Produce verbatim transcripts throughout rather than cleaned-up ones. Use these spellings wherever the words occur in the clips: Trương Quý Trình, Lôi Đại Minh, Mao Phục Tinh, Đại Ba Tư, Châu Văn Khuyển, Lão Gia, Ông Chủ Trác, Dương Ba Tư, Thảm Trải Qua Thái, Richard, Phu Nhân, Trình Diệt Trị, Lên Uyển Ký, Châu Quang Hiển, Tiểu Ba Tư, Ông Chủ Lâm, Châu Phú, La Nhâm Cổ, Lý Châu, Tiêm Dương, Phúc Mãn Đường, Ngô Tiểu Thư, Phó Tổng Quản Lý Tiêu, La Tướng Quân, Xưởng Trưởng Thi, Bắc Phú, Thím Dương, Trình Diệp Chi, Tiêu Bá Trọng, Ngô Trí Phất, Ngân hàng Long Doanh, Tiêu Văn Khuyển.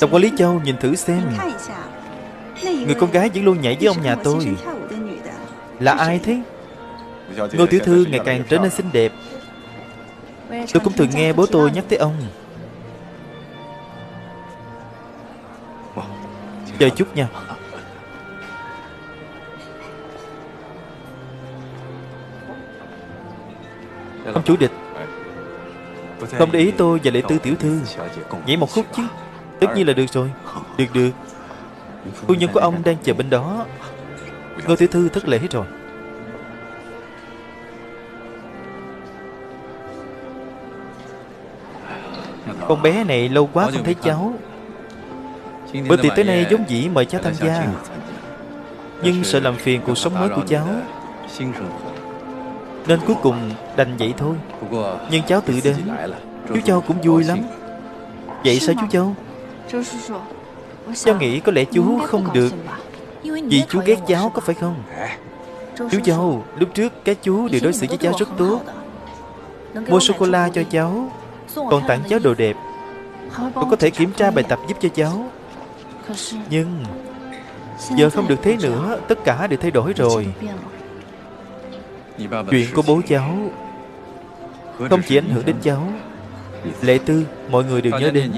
Tổng quản lý Châu, nhìn thử xem, người con gái vẫn luôn nhảy với ông nhà tôi là ai thế? Ngô tiểu thư ngày càng trở nên xinh đẹp. Tôi cũng thường nghe bố tôi nhắc tới ông. Chờ chút nha. Ông chủ địch, không để ý tôi và Lệ Tư tiểu thư nhảy một khúc chứ? Tất nhiên là được rồi. Được được. Phu nhân của ông đang chờ bên đó. Ngô tiểu thư thất lễ hết rồi. Con bé này lâu quá không thấy cháu. Bữa tiệc tới nay giống dĩ mời cháu tham gia, nhưng sợ làm phiền cuộc sống mới của cháu nên cuối cùng đành vậy thôi. Nhưng cháu tự đến, chú Châu cũng vui lắm. Vậy sao chú Châu? Cháu nghĩ có lẽ chú không được vì chú ghét cháu, có phải không? Chú Châu, lúc trước các chú đều đối xử với cháu rất tốt, mua sô-cô-la cho cháu, còn tặng cháu đồ đẹp, còn có thể kiểm tra bài tập giúp cho cháu. Nhưng giờ không được thế nữa, tất cả đều thay đổi rồi. Chuyện của bố cháu không chỉ ảnh hưởng đến cháu, Lệ Tư, mọi người đều nhớ đến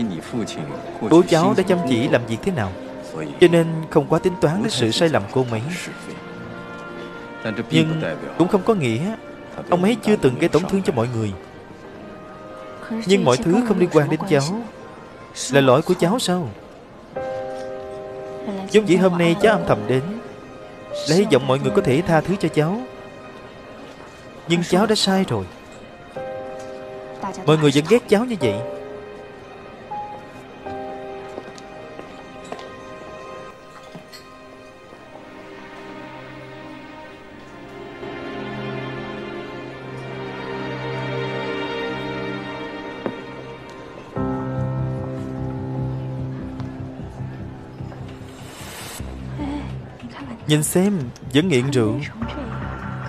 bố cháu đã chăm chỉ làm việc thế nào, cho nên không quá tính toán đến sự sai lầm của ông ấy. Nhưng cũng không có nghĩa ông ấy chưa từng gây tổn thương cho mọi người. Nhưng mọi thứ không liên quan đến cháu là lỗi của cháu sao? Giống vậy hôm nay cháu âm thầm đến là hy vọng mọi người có thể tha thứ cho cháu. Nhưng cháu đã sai rồi. Mọi người vẫn ghét cháu như vậy. Nhìn xem, vẫn nghiện rượu,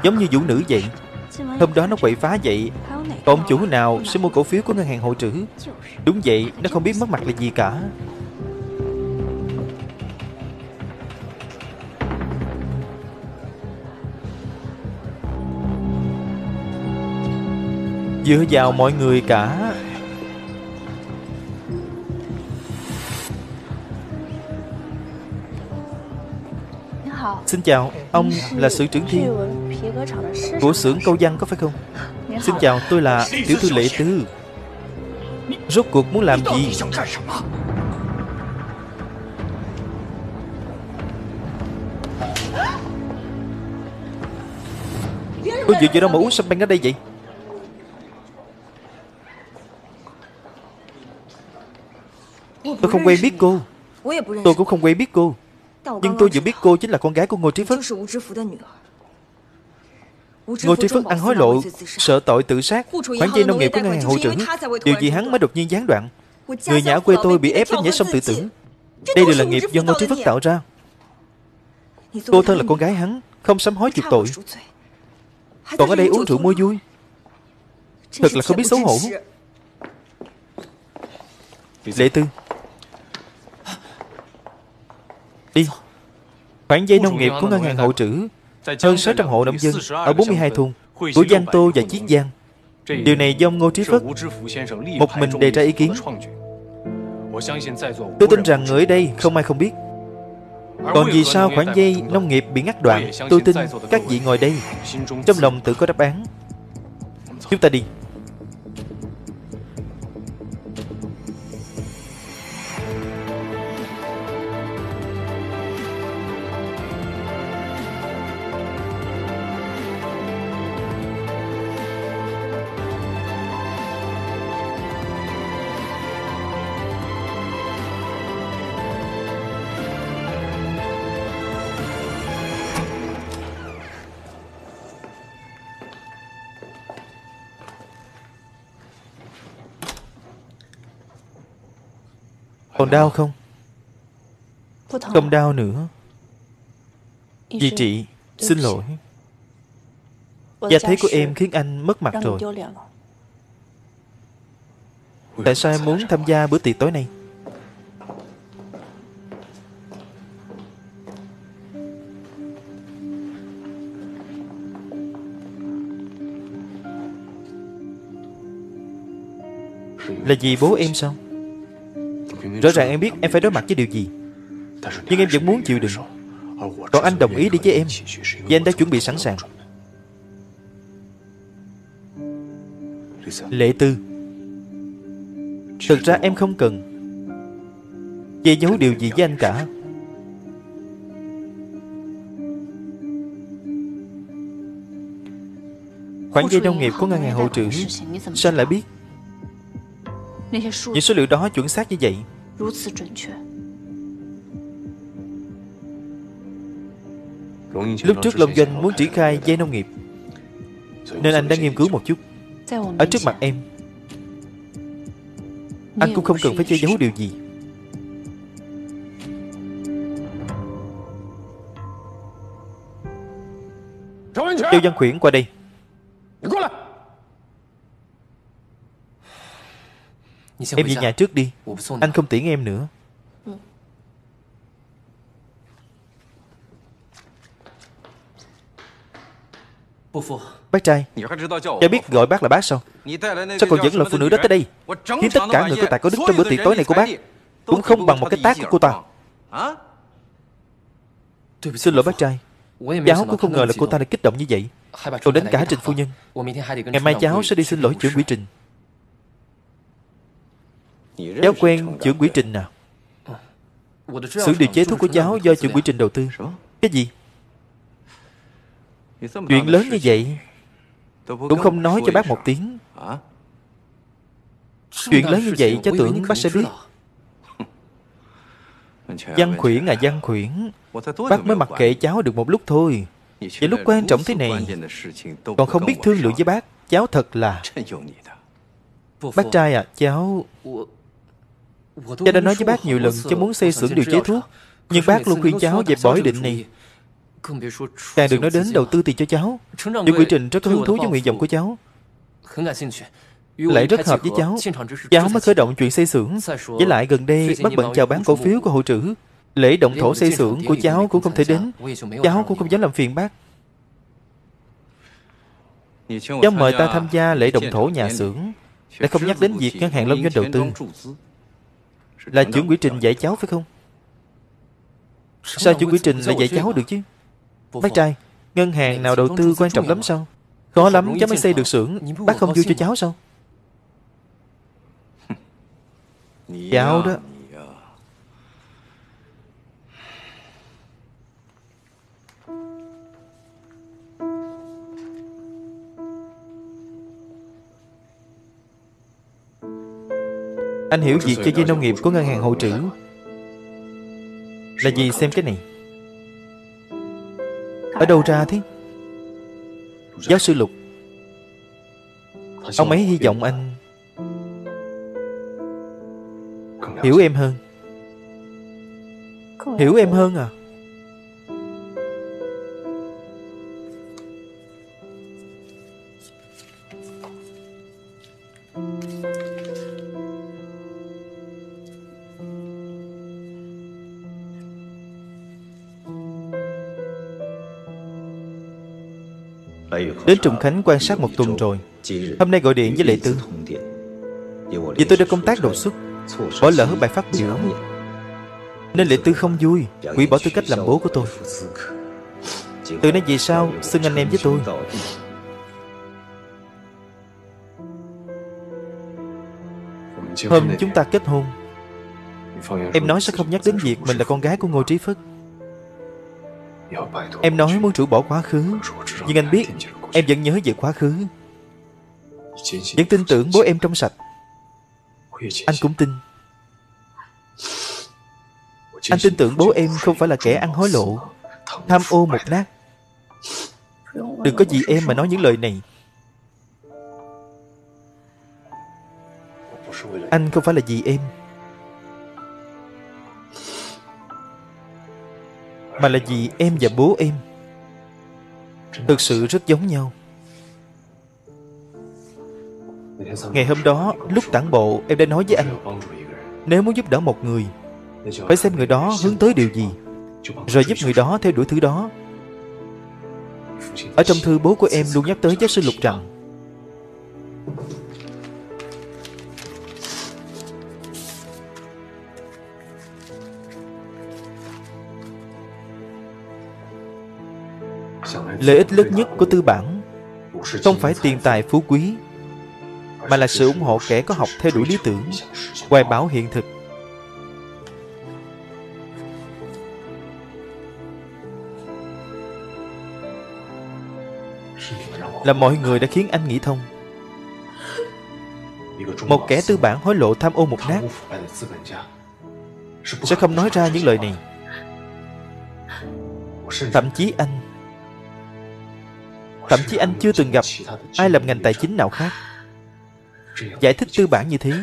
giống như vũ nữ vậy. Hôm đó nó quậy phá vậy, còn ông chủ nào sẽ mua cổ phiếu của Ngân hàng Hối Trữ? Đúng vậy, nó không biết mất mặt là gì cả. Dựa vào mọi người cả. Xin chào, ông là Xưởng Trưởng Thi của xưởng câu văn có phải không? Xin chào, tôi là tiểu thư Lệ Tư. Rốt cuộc muốn làm gì? Tôi dựa vào đâu mà uống sâm banh ở đây vậy? Tôi không quen biết cô. Tôi cũng không quen biết cô. Nhưng tôi dự biết cô chính là con gái của Ngô Trí Phất. Ngô Trí Phất ăn hối lộ, sợ tội tự sát, khoản vay nông nghiệp của Ngân hàng Hối Trữ, điều gì hắn mới đột nhiên gián đoạn. Người nhà ở quê tôi bị ép đến nhảy sông tự tử. Đây đều là nghiệp do Ngô Trí Phất tạo ra. Cô thân là con gái hắn, không sám hối chuộc tội, còn ở đây uống rượu mua vui, thật là không biết xấu hổ. Lệ Tư, đi. Khoản vay nông nghiệp của Ngân hàng Hối Trữ, hơn sáu trăm hộ nông dân ở bốn mươi hai thôn của Giang Tô và Chiết Giang. Điều này do Ngô Trí Phất một mình đề ra ý kiến. Tôi tin rằng người ở đây không ai không biết. Còn vì sao khoản vay nông nghiệp bị ngắt đoạn, tôi tin các vị ngồi đây trong lòng tự có đáp án. Chúng ta đi. Còn đau không? Không đau nữa. Vì chị, xin lỗi. Gia thế của em khiến anh mất mặt rồi. Tại sao em muốn tham gia bữa tiệc tối nay? Là vì bố em sao? Rõ ràng em biết em phải đối mặt với điều gì, nhưng em vẫn muốn chịu đựng. Còn anh đồng ý đi với em, vì anh đã chuẩn bị sẵn sàng. Lệ Tư, thực ra em không cần che giấu điều gì với anh cả. Khoản vay nông nghiệp của ngân hàng Hối Trữ, sao anh lại biết? Những số liệu đó chuẩn xác như vậy. Lúc trước Long Doanh muốn triển khai vay nông nghiệp, nên anh đã nghiên cứu một chút. Ở trước mặt em, anh cũng không cần phải che giấu điều gì. Châu Văn Khuyển, qua đây. Em về nhà trước đi, anh không tiễn em nữa. Bác trai, cha biết gọi bác là bác sao? Sao còn vẫn là phụ nữ đó tới đây? Khiến tất cả người cô ta có đức trong bữa tiệc tối này của bác cũng không bằng một cái tát của cô ta. Xin lỗi bác trai, cháu cũng không ngờ là cô ta lại kích động như vậy, còn đến cả Trình phu nhân. Ngày mai cháu sẽ đi xin lỗi trưởng quỹ Trình. Cháu quen trưởng quỹ Trình nào? Sự điều chế thuốc của cháu do trưởng quỹ Trình đầu tư. Cái gì? Chuyện lớn như vậy cũng không nói cho bác một tiếng. Chuyện lớn như vậy cháu tưởng bác sẽ biết. Văn Khuyển à Văn Khuyển, bác mới mặc kệ cháu được một lúc thôi. Vậy lúc quan trọng thế này còn không biết thương lượng với bác, cháu thật là... Bác trai à, cháu... Cháu đã nói với bác nhiều lần cháu muốn xây xưởng điều chế thuốc, nhưng bác luôn khuyên cháu dẹp bỏ ý định này. Càng đừng nói đến đầu tư tiền cho cháu. Điều quy trình rất có hứng thú với nguyện vọng của cháu, lại rất hợp với cháu. Cháu mới khởi động chuyện xây xưởng. Với lại gần đây bác bận chào bán cổ phiếu của Hối Trữ, lễ động thổ xây xưởng của cháu cũng không thể đến. Cháu cũng không dám làm phiền bác. Cháu mời ta tham gia lễ động thổ nhà xưởng, đã không nhắc đến việc ngân hàng Long Doanh đầu tư. Là trưởng quỹ Trình dạy cháu phải không? Sao trưởng quỹ Trình lại dạy cháu được chứ? Bác trai, ngân hàng nào đầu tư quan trọng lắm sao? Khó lắm cháu mới xây được xưởng, bác không vui cho cháu sao? Cháu đó. Anh hiểu việc cho dây nông nghiệp của ngân hàng Hối Trữ là gì? Xem cái này, ở đâu ra thế? Giáo sư Lục, ông ấy hy vọng anh hiểu em hơn. Hiểu em hơn à? Đến Trùng Khánh quan sát một tuần rồi, hôm nay gọi điện với Lệ Tư. Vì tôi đã công tác đột xuất, bỏ lỡ bài phát biểu, nên Lệ Tư không vui, hủy bỏ tư cách làm bố của tôi. Từ nay về sau xưng anh em với tôi. Hôm chúng ta kết hôn, em nói sẽ không nhắc đến việc mình là con gái của Ngô Trí Phất. Em nói muốn rũ bỏ quá khứ, nhưng anh biết em vẫn nhớ về quá khứ, vẫn tin tưởng bố em trong sạch. Anh cũng tin. Anh tin tưởng bố em không phải là kẻ ăn hối lộ, tham ô một nát. Đừng có vì em mà nói những lời này. Anh không phải là vì em, mà là vì em và bố em thực sự rất giống nhau. Ngày hôm đó lúc tản bộ, em đã nói với anh, nếu muốn giúp đỡ một người, phải xem người đó hướng tới điều gì, rồi giúp người đó theo đuổi thứ đó. Ở trong thư bố của em luôn nhắc tới giáo sư Lục rằng Lợi ích lớn nhất của tư bản không phải tiền tài phú quý, mà là sự ủng hộ kẻ có học theo đuổi lý tưởng, hoài bão hiện thực. Là mọi người đã khiến anh nghĩ thông. Một kẻ tư bản hối lộ tham ô một nát sẽ không nói ra những lời này. Thậm chí anh Thậm chí anh chưa từng gặp ai làm ngành tài chính nào khác giải thích tư bản như thế.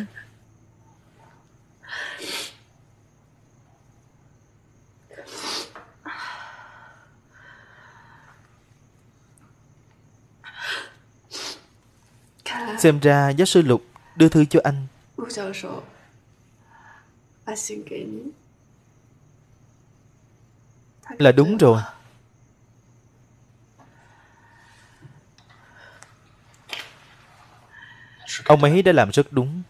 Xem ra giáo sư Lục đưa thư cho anh. Là đúng rồi. Ông ấy đã làm rất đúng.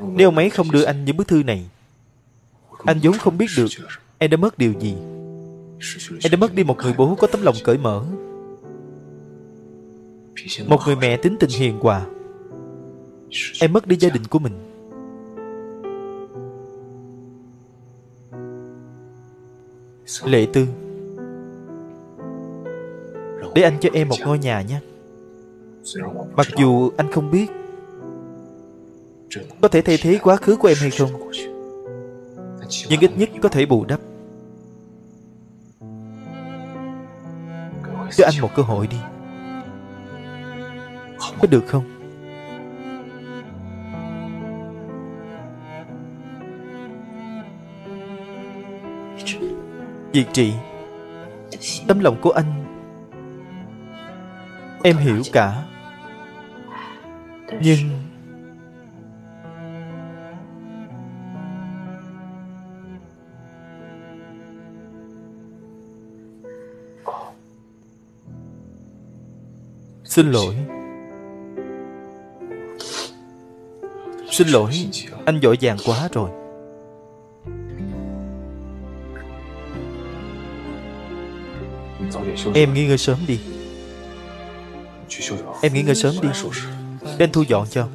Nếu ông ấy không đưa anh những bức thư này, anh vốn không biết được em đã mất điều gì. Em đã mất đi một người bố có tấm lòng cởi mở, một người mẹ tính tình hiền hòa. Em mất đi gia đình của mình. Lệ Tư, để anh cho em một ngôi nhà nhé. Mặc dù anh không biết có thể thay thế quá khứ của em hay không, nhưng ít nhất có thể bù đắp. Cho anh một cơ hội đi, có được không? Diệt Trị, tấm lòng của anh em hiểu cả. Nhưng xin lỗi. Xin lỗi, anh vội vàng quá rồi. Em nghỉ ngơi sớm đi. Em nghỉ ngơi sớm đi Đến thu dọn cho.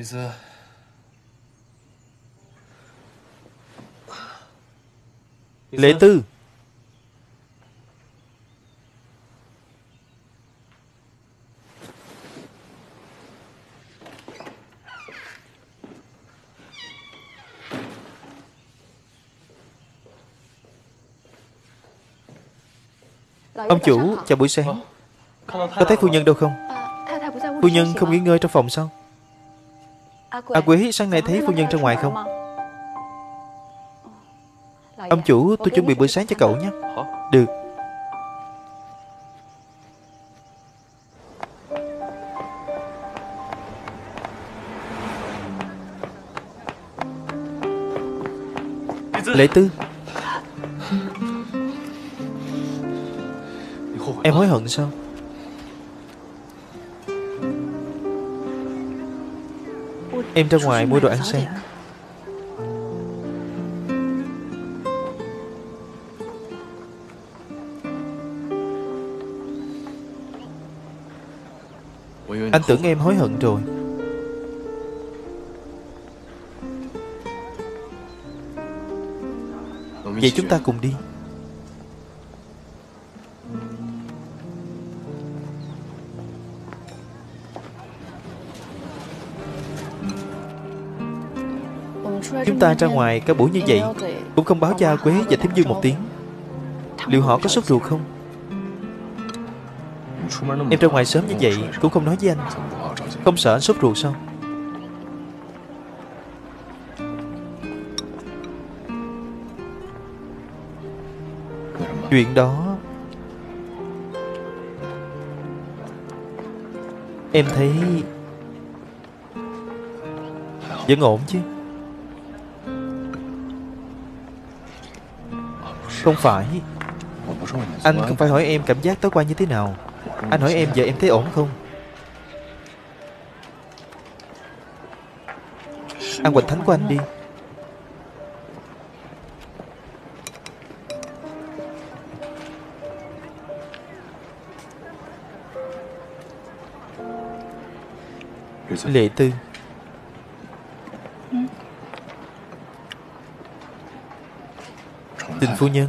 Bây giờ Lệ Tư, ông chủ, chào buổi sáng. Có thấy phu nhân đâu không? Phu nhân không nghỉ ngơi trong phòng sao? À, Quế, sáng nay thấy phu nhân ra ngoài không? Ông chủ, tôi chuẩn bị bữa sáng cho cậu nhé. Được. Lệ Tư, em hối hận sao? Em ra ngoài mua đồ ăn sáng. Anh tưởng em hối hận rồi. Vậy chúng ta cùng đi. Chúng ta ra ngoài cả buổi như vậy cũng không báo cha Quế và Thím Dương một tiếng, liệu họ có sốt ruột không? Em ra ngoài sớm như vậy cũng không nói với anh, không sợ anh sốt ruột sao? Chuyện đó em thấy vẫn ổn chứ? Không phải, anh không phải hỏi em cảm giác tối qua như thế nào. Anh hỏi em giờ em thấy ổn không? Ăn hoành thánh của anh đi. Lệ Tư, Trình phu nhân,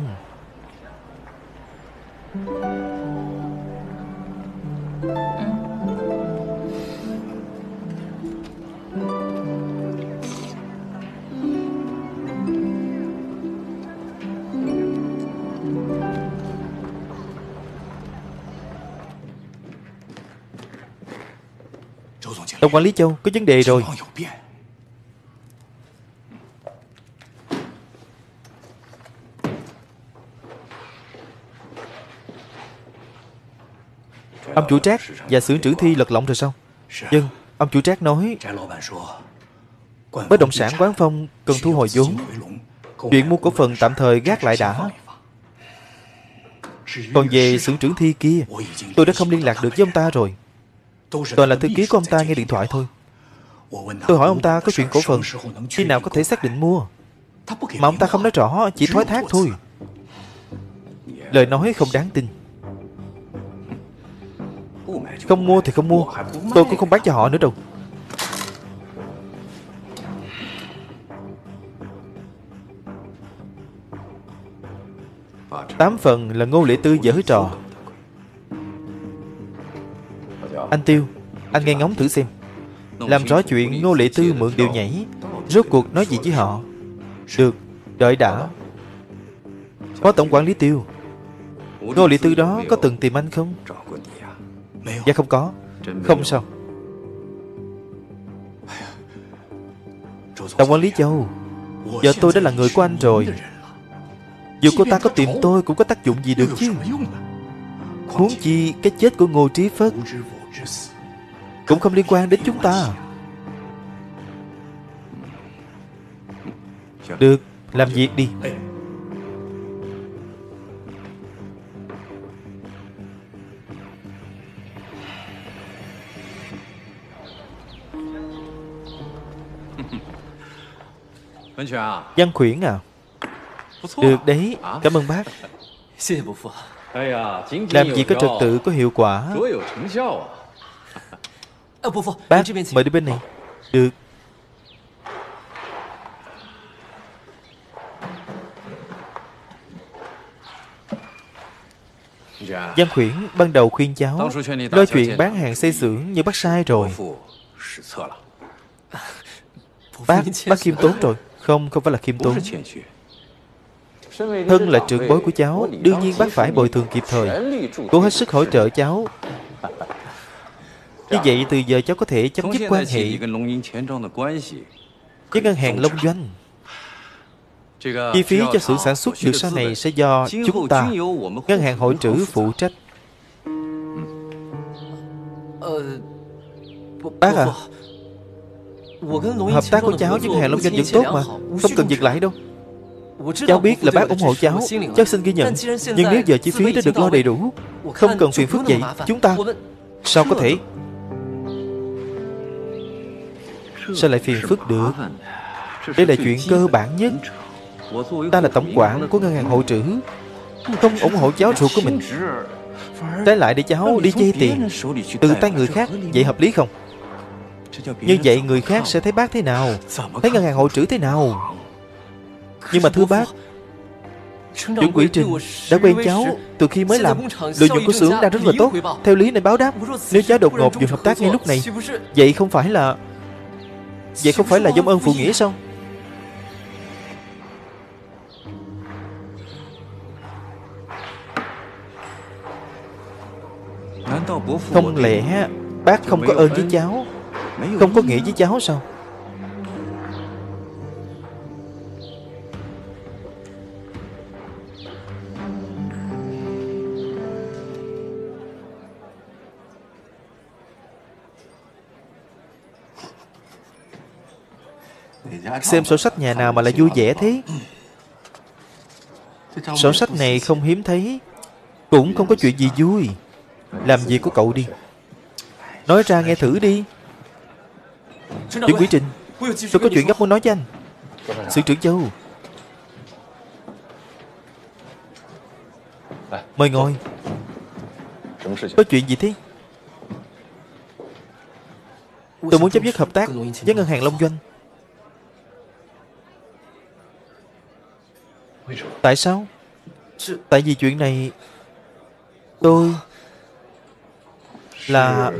Tổng quản lý Châu có vấn đề rồi. Ông chủ Trác và xưởng trưởng Thi lật lọng rồi sao? Vâng, ông chủ Trác nói bất động sản Quán Phong cần thu hồi vốn, chuyện mua cổ phần tạm thời gác lại đã. Còn về xưởng trưởng Thi kia, tôi đã không liên lạc được với ông ta rồi, toàn là thư ký của ông ta nghe điện thoại thôi. Tôi hỏi ông ta có chuyện cổ phần khi nào có thể xác định mua, mà ông ta không nói rõ, chỉ thoái thác thôi, lời nói không đáng tin. Không mua thì không mua, tôi cũng không bán cho họ nữa đâu. Tám phần là Ngô Lệ Tư giở trò. Anh Tiêu, anh nghe ngóng thử xem, làm rõ chuyện Ngô Lệ Tư mượn điều nhảy, rốt cuộc nói gì với họ. Được, đợi đã. Phó Tổng Quản Lý Tiêu, Ngô Lệ Tư đó có từng tìm anh không? Dạ không có. Không sao? Tổng quản lý Châu, giờ tôi đã là người của anh rồi, dù cô ta có tìm tôi cũng có tác dụng gì được chứ, huống chi cái chết của Ngô Trí Phất cũng không liên quan đến chúng ta. Được, làm việc đi. Văn Khuyển à? Được đấy, cảm ơn bác. Làm gì có trật tự có hiệu quả. Bác mời đi bên này. Được. Văn Khuyển ban đầu khuyên cháu lo chuyện bán hàng xây xưởng như bác sai rồi. Bác, bác khiêm tốn rồi. Không, không phải là khiêm tốn. Thân là trưởng bối của cháu, đương nhiên bác phải bồi thường kịp thời. Cố hết sức hỗ trợ cháu. Như vậy từ giờ cháu có thể chấm dứt quan hệ với ngân hàng Long Doanh. Chi phí cho sự sản xuất được sau này sẽ do chúng ta, ngân hàng Hối Trữ, phụ trách. Bác à, hợp tác của cháu với ngân hàng Long Doanh vẫn tốt mà, không cần dừng lại đâu. Cháu biết là bác ủng hộ cháu, cháu xin ghi nhận. Nhưng nếu giờ chi phí đã được lo đầy đủ, không cần phiền phức vậy, chúng ta sao có thể? Sao lại phiền phức được? Đây là chuyện cơ bản nhất. Ta là tổng quản của ngân hàng Hối Trữ, không ủng hộ cháu ruột của mình, trái lại để cháu đi chơi tiền từ tay người khác, vậy hợp lý không? Như vậy người khác sẽ thấy bác thế nào, thấy ngân hàng Hối Trữ thế nào? Nhưng mà thưa bác, trưởng quỹ Trình đã quen cháu từ khi mới làm, lợi nhuận của xưởng đang rất là tốt, theo lý nên báo đáp. Nếu cháu đột ngột dừng hợp tác ngay lúc này, vậy không phải là vậy không phải là vong ơn phụ nghĩa sao? Không lẽ bác không có ơn với cháu, không có nghĩa với cháu sao? Xem sổ sách nhà nào mà lại vui vẻ thế. Sổ sách này không hiếm thấy, cũng không có chuyện gì vui. Làm việc của cậu đi, nói ra nghe thử đi. Trưởng quỹ Trình, tôi có chuyện gấp muốn nói với anh. Xưởng trưởng Châu, mời ngồi. Có chuyện gì thế? Tôi muốn chấm dứt hợp tác với ngân hàng Long Doanh. Tại sao? Tại vì chuyện này tôi là...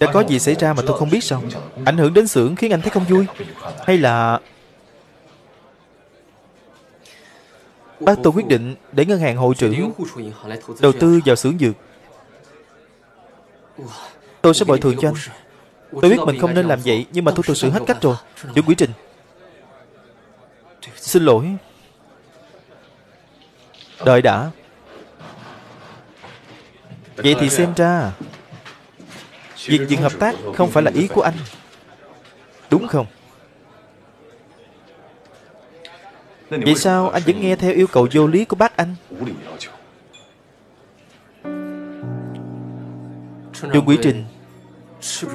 đã có gì xảy ra mà tôi không biết sao? Ảnh hưởng đến xưởng khiến anh thấy không vui, hay là... Bác, tôi quyết định để ngân hàng Hối Trữ đầu tư vào xưởng dược. Tôi sẽ bồi thường cho anh. Tôi biết mình không nên làm vậy, nhưng mà tôi thực sự hết cách rồi. Trưởng quỹ Trình, xin lỗi. Đợi đã. Vậy thì xem ra việc dừng hợp tác không phải là ý của anh, đúng không? Vậy sao anh vẫn nghe theo yêu cầu vô lý của bác anh? Trường quỹ Trình,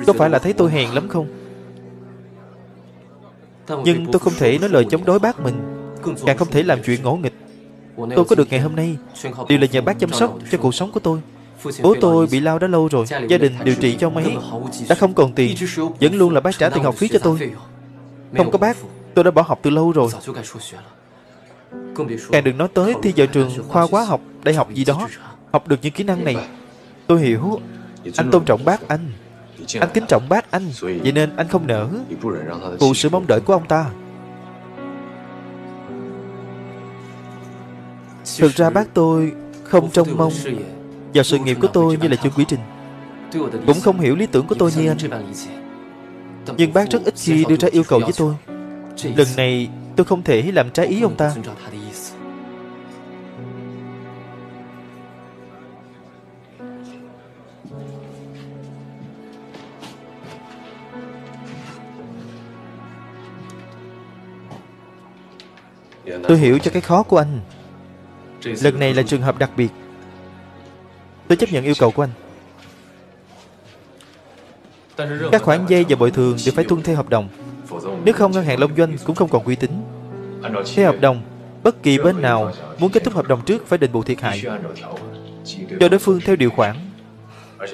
có phải là thấy tôi hèn lắm không? Nhưng tôi không thể nói lời chống đối bác mình, càng không thể làm chuyện ngỗ nghịch. Tôi có được ngày hôm nay đều là nhờ bác chăm sóc cho cuộc sống của tôi. Bố tôi bị lao đã lâu rồi, gia đình điều trị cho mấy, đã không còn tiền, vẫn luôn là bác trả tiền học phí cho tôi. Không có bác, tôi đã bỏ học từ lâu rồi. Càng đừng nói tới thi vào trường khoa hóa học, đại học gì đó, học được những kỹ năng này. Tôi hiểu, anh tôn trọng bác anh, anh kính trọng bác anh, vậy nên anh không nỡ phụ sự mong đợi của ông ta. Thực ra bác tôi không trông mong vào sự nghiệp của tôi như là Trương Quỷ Trình, cũng không hiểu lý tưởng của tôi như anh. Nhưng bác rất ít khi đưa ra yêu cầu với tôi. Lần này tôi không thể làm trái ý ông ta. Tôi hiểu cho cái khó của anh. Lần này là trường hợp đặc biệt, tôi chấp nhận yêu cầu của anh. Các khoản vay và bồi thường đều phải tuân theo hợp đồng, nếu không ngân hàng Long Doanh cũng không còn uy tín. Theo hợp đồng, bất kỳ bên nào muốn kết thúc hợp đồng trước phải đền bù thiệt hại cho đối phương theo điều khoản.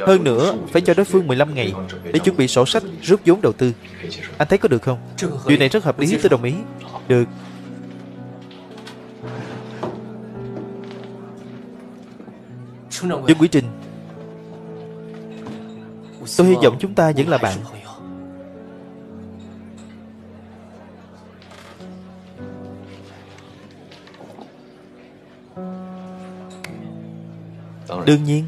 Hơn nữa, phải cho đối phương mười lăm ngày để chuẩn bị sổ sách rút vốn đầu tư. Anh thấy có được không? Điều này rất hợp lý, tôi đồng ý. Được. Dương Quý Trình, tôi hy vọng chúng ta vẫn là bạn. Đương nhiên.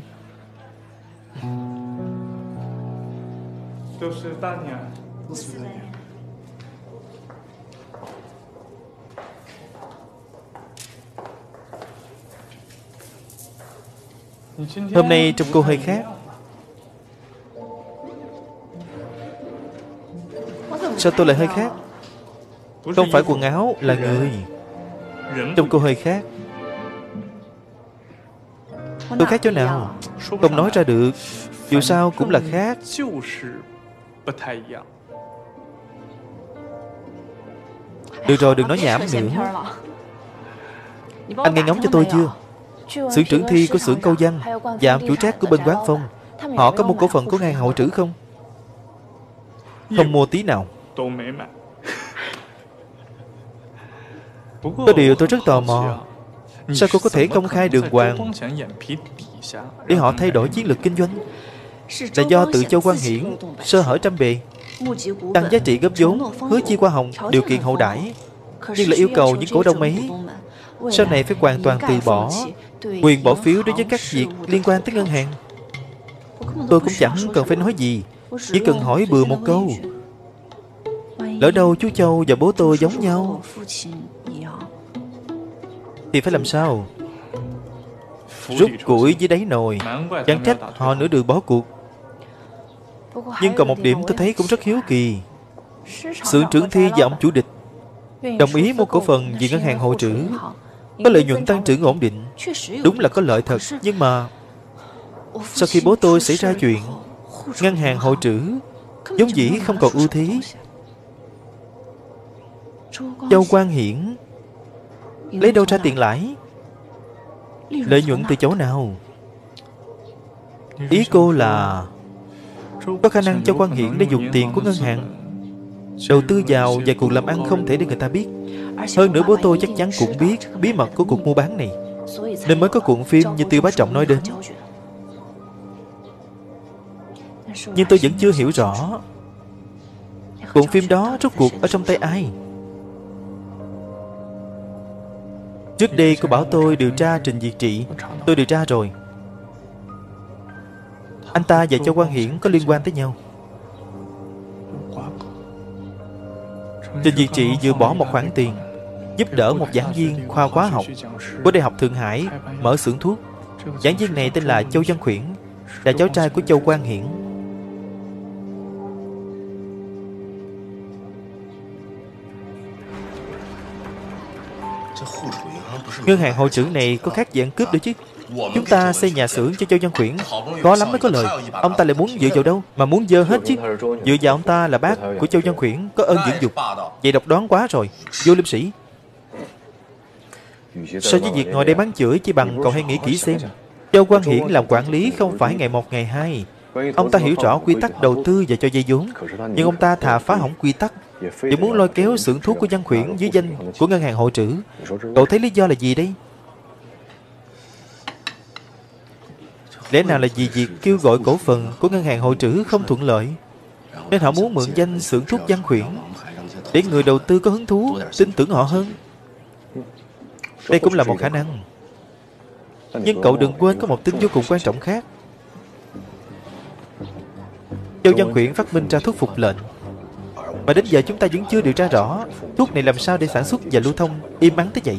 Hôm nay trông cô hơi khác. Sao tôi lại hơi khác? Không phải quần áo, là người. Trông cô hơi khác. Tôi khác chỗ nào? Không nói ra được. Dù sao cũng là khác. Được rồi, đừng nói nhảm nữa. Anh nghe ngóng cho tôi chưa? Xưởng trưởng Thi của xưởng câu văn và ông chủ trác của bên quán phong, họ có mua cổ phần của ngân hàng Hối Trữ không? Không mua tí nào. Có điều tôi rất tò mò, sao cô có thể công khai đường hoàng để họ thay đổi chiến lược kinh doanh? Là do tự Châu Quang Hiển sơ hở trăm bề, tăng giá trị góp vốn, hứa chi hoa hồng, điều kiện hậu đãi, nhưng là yêu cầu những cổ đông ấy sau này phải hoàn toàn từ bỏ quyền bỏ phiếu đối với các việc liên quan tới ngân hàng. Tôi cũng chẳng cần phải nói gì, chỉ cần hỏi bừa một câu, lỡ đâu chú Châu và bố tôi giống nhau thì phải làm sao? Rút củi dưới đáy nồi, chẳng trách họ nửa đường bỏ cuộc. Nhưng còn một điểm tôi thấy cũng rất hiếu kỳ. Xưởng trưởng Thi và ông chủ Địch đồng ý mua cổ phần vì ngân hàng Hối Trữ có lợi nhuận tăng trưởng ổn định, đúng là có lợi thật. Nhưng mà sau khi bố tôi xảy ra chuyện, ngân hàng Hối Trữ giống dĩ không còn ưu thế. Châu Quang Hiển lấy đâu ra tiền lãi? Lợi nhuận từ chỗ nào? Ý cô là có khả năng Châu Quang Hiển đã dùng tiền của ngân hàng đầu tư vào và cuộc làm ăn không thể để người ta biết. Hơn nữa bố tôi chắc chắn cũng biết bí mật của cuộc mua bán này, nên mới có cuộn phim như Tiêu Bá Trọng nói đến. Nhưng tôi vẫn chưa hiểu rõ cuộn phim đó rốt cuộc ở trong tay ai. Trước đây cô bảo tôi điều tra Trình Diệt Trị, tôi điều tra rồi. Anh ta và Châu Quang Hiển có liên quan tới nhau. Trình Diệt Trị vừa bỏ một khoản tiền giúp đỡ một giảng viên khoa hóa học của Đại học Thượng Hải mở xưởng thuốc. Giảng viên này tên là Châu Văn Khuyển, là cháu trai của Châu Quang Hiển. Ngân hàng Hối Trữ này có khác gì ăn cướp nữa chứ? Chúng ta xây nhà xưởng cho Châu Văn Khuyển có lắm mới có lời. Ông ta lại muốn dựa vào đâu mà muốn dơ hết chứ? Dựa vào ông ta là bác của Châu Văn Khuyển, có ơn dưỡng dục. Vậy độc đoán quá rồi, vô liêm sĩ. So với việc ngồi đây bán chửi, chỉ bằng cậu hãy nghĩ kỹ xem. Châu Quang Hiển làm quản lý không phải ngày một ngày hai. Ông ta hiểu rõ quy tắc đầu tư và cho vay vốn, nhưng ông ta thà phá hỏng quy tắc để muốn lôi kéo xưởng thuốc của Văn Khuyển dưới danh của ngân hàng Hối Trữ. Cậu thấy lý do là gì đây? Lẽ nào là vì việc kêu gọi cổ phần của ngân hàng Hối Trữ không thuận lợi, nên họ muốn mượn danh xưởng thuốc Văn Khuyển để người đầu tư có hứng thú tin tưởng họ hơn? Đây cũng là một khả năng. Nhưng cậu đừng quên có một tin vô cùng quan trọng khác. Châu Văn Khuyển phát minh ra thuốc phục lệnh, mà đến giờ chúng ta vẫn chưa điều tra rõ thuốc này làm sao để sản xuất và lưu thông im ắng tới vậy.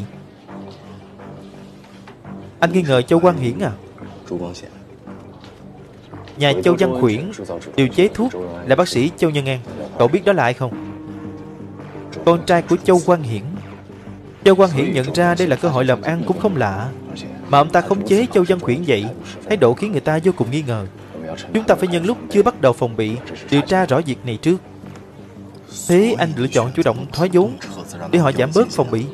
Anh nghi ngờ Châu Quang Hiển à? Nhà Châu Văn Khuyển điều chế thuốc là bác sĩ Châu Nhân An. Cậu biết đó là ai không? Con trai của Châu Quang Hiển. Châu Quang Hiển nhận ra đây là cơ hội làm ăn cũng không lạ, mà ông ta khống chế Châu Văn Khuyển vậy, thái độ khiến người ta vô cùng nghi ngờ. Chúng ta phải nhân lúc chưa bắt đầu phòng bị điều tra rõ việc này trước. Thế anh lựa chọn chủ động thoái vốn để họ giảm bớt phòng bị.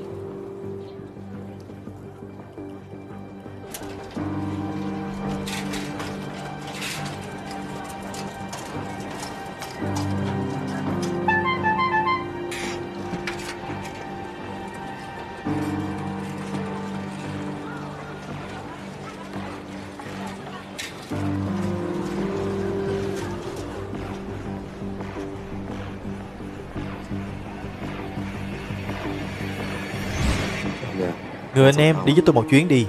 Người anh em đi với tôi một chuyến đi.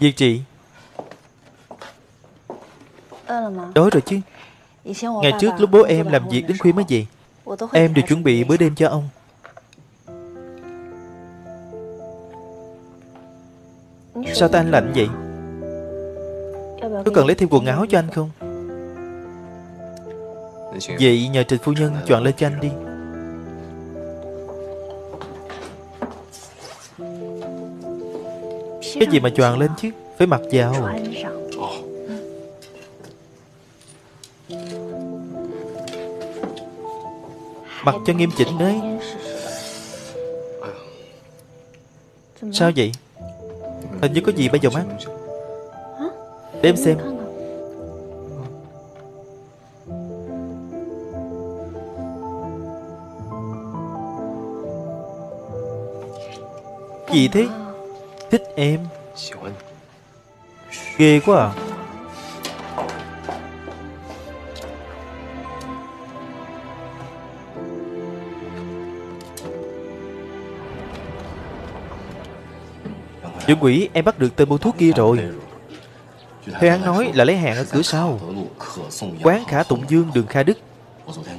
Diệt Trị, đói rồi chứ? Ngày trước lúc bố em làm việc đến khuya mới về, em đều chuẩn bị bữa đêm cho ông. Sao tay anh lạnh vậy? Có cần lấy thêm quần áo cho anh không? Vậy nhờ Trình phu nhân chọn lên cho anh đi. Cái gì mà choàng lên chứ? Phải mặc vào. Mặc cho nghiêm chỉnh đấy. Sao vậy? Hình như có gì bây giờ mắt. Để em xem. Gì thế? Thích em. Ghê quá à. Dưỡng quỷ, em bắt được tên mua thuốc kia rồi. Theo hắn nói là lấy hàng ở cửa sau quán Khả Tụng Dương đường Kha Đức.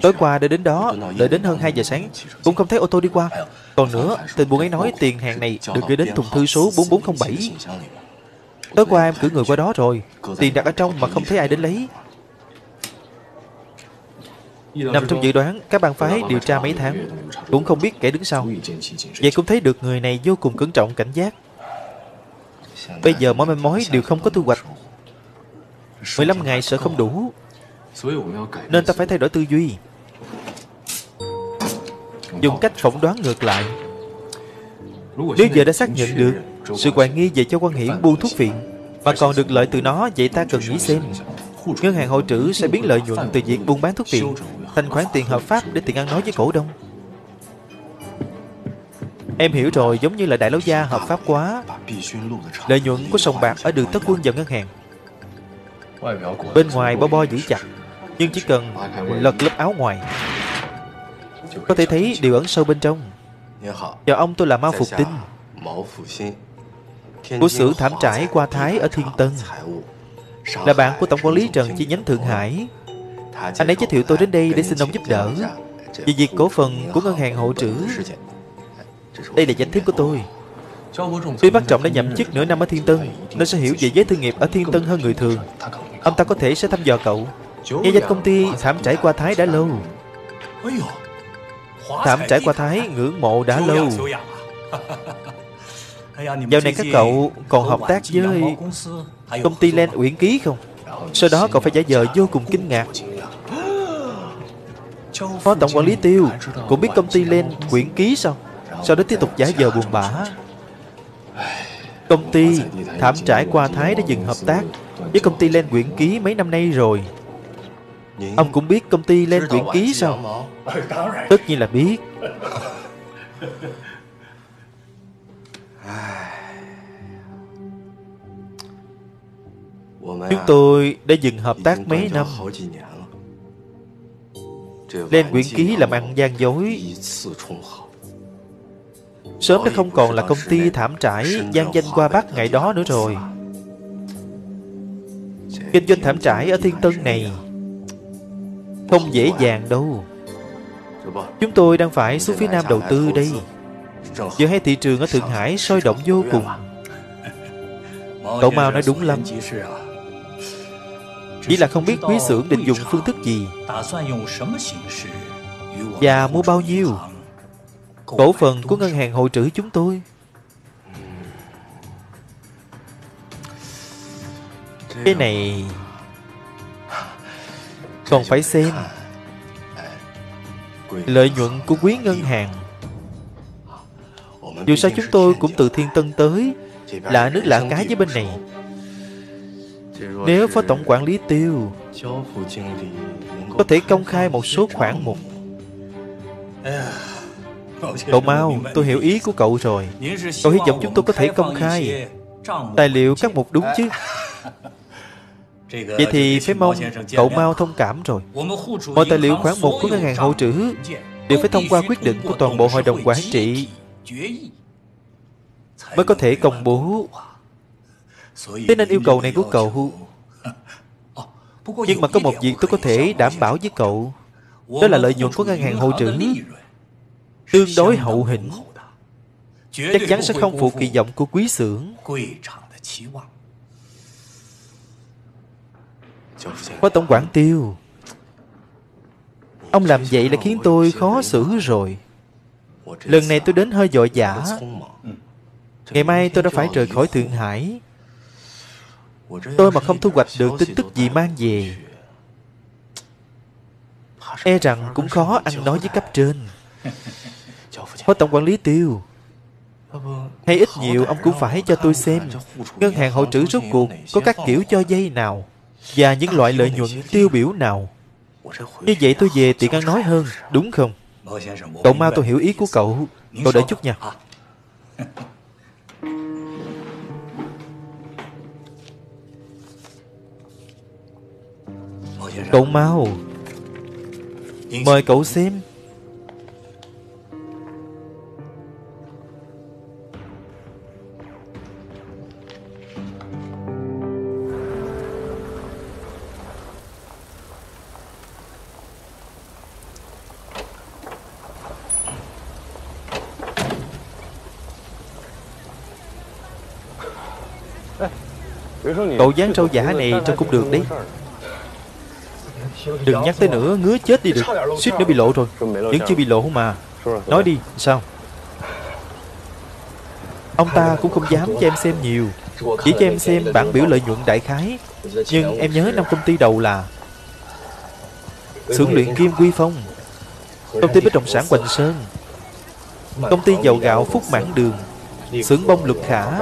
Tối qua để đến đó, đợi đến hơn hai giờ sáng cũng không thấy ô tô đi qua. Còn nữa, tên buôn ấy nói tiền hàng này được gửi đến thùng thư số bốn bốn không bảy. Tối qua em cử người qua đó rồi, tiền đặt ở trong mà không thấy ai đến lấy. Nằm trong dự đoán, các bang phái điều tra mấy tháng cũng không biết kẻ đứng sau. Vậy cũng thấy được người này vô cùng cẩn trọng cảnh giác. Bây giờ mỗi manh mối đều không có thu hoạch. mười lăm ngày sợ không đủ, nên ta phải thay đổi tư duy, dùng cách phỏng đoán ngược lại. Nếu giờ đã xác nhận được sự hoài nghi về Châu Quang Hiển buôn thuốc phiện mà còn được lợi từ nó, vậy ta cần nghĩ xem Ngân hàng Hối Trữ sẽ biến lợi nhuận từ việc buôn bán thuốc phiện thành khoản tiền hợp pháp để tiện ăn nói với cổ đông. Em hiểu rồi, giống như là Đại Lão Gia hợp pháp quá. Lợi nhuận của sòng bạc ở đường Tất Quân vào ngân hàng. Bên ngoài bao bo giữ chặt, nhưng chỉ cần lật lớp áo ngoài có thể thấy điều ẩn sâu bên trong. Chào ông, tôi là Mao Phục Tinh của xưởng Thảm Trải Qua Thái ở Thiên Tân, là bạn của Tổng Quản lý Trần chi nhánh Thượng Hải. Anh ấy giới thiệu tôi đến đây để xin ông giúp đỡ về việc cổ phần của Ngân hàng Hối Trữ. Đây là danh thiếp của tôi. Tuy bác Trọng đã nhậm chức nửa năm ở Thiên Tân nên sẽ hiểu về giới thương nghiệp ở Thiên Tân hơn người thường. Ông ta có thể sẽ thăm dò cậu. Nghe danh công ty Thảm Trải Qua Thái đã lâu. Thảm Trải Qua Thái ngưỡng mộ đã lâu. Dạo này các cậu còn hợp tác với công ty Lên Uyển Ký không? Sau đó cậu phải giả vờ vô cùng kinh ngạc. Phó Tổng Quản lý Tiêu cũng biết công ty Lên Uyển Ký sao? Sau đó tiếp tục giả vờ buồn bã. Công ty Thảm Trải Qua Thái đã dừng hợp tác với công ty Lên Uyển Ký mấy năm nay rồi. Ông cũng biết công ty Lên Uyển Ký sao? Tất nhiên là biết. Chúng tôi đã dừng hợp tác mấy năm. Lên Uyển Ký làm ăn gian dối, sớm đã không còn là công ty Thảm Trải gian danh qua Bắc ngày đó nữa rồi. Kinh doanh Thảm Trải ở Thiên Tân này không dễ dàng đâu. Chúng tôi đang phải xuống phía Nam đầu tư đây. Giờ hay thị trường ở Thượng Hải sôi động vô cùng. Cậu Mao nói đúng lắm. Chỉ là không biết quý xưởng định dùng phương thức gì và mua bao nhiêu cổ phần của Ngân hàng Hối Trữ chúng tôi. Cái này còn phải xem lợi nhuận của quý ngân hàng. Dù sao chúng tôi cũng từ Thiên Tân tới, lạ nước lạ cái với bên này. Nếu Phó Tổng Quản Lý Tiêu có thể công khai một số khoản mục. Cậu mau, tôi hiểu ý của cậu rồi. Cậu hy vọng chúng tôi có thể công khai tài liệu các mục đúng chứ? Vậy thì phải mong cậu mau thông cảm rồi. Mọi tài liệu khoản mục của Ngân hàng Hối Trữ đều phải thông qua quyết định của toàn bộ Hội đồng Quản trị mới có thể công bố. Thế nên yêu cầu này của cậu. Nhưng mà có một việc tôi có thể đảm bảo với cậu, đó là lợi nhuận của Ngân hàng Hối Trữ tương đối hậu hĩnh, chắc chắn sẽ không phụ kỳ vọng của quý xưởng. Phó Tổng Quản Tiêu, ông làm vậy là khiến tôi khó xử rồi. Lần này tôi đến hơi vội vã. Ngày mai tôi đã phải rời khỏi Thượng Hải. Tôi mà không thu hoạch được tin tức gì mang về, e rằng cũng khó ăn nói với cấp trên. Phó Tổng Quản Lý Tiêu, hay ít nhiều ông cũng phải cho tôi xem Ngân hàng Hối Trữ rốt cuộc có các kiểu cho vay nào và những loại lợi nhuận tiêu biểu nào. Như vậy tôi về tiện ăn nói hơn, đúng không? Cậu mau, tôi hiểu ý của cậu. Cậu đợi chút nha. Cậu mau, mời cậu xem. Cậu dán trâu giả này trông cũng được đấy. Đừng nhắc tới nữa, ngứa chết đi được. Suýt nữa bị lộ rồi. Vẫn chưa bị lộ mà. Nói đi, sao? Ông ta cũng không dám cho em xem nhiều, chỉ cho em xem bản biểu lợi nhuận đại khái. Nhưng em nhớ năm công ty đầu là Xưởng Luyện Kim Quy Phong, Công ty Bất Động Sản Hoành Sơn, Công ty Dầu Gạo Phúc Mãn Đường, Xưởng Bông Lục Khả,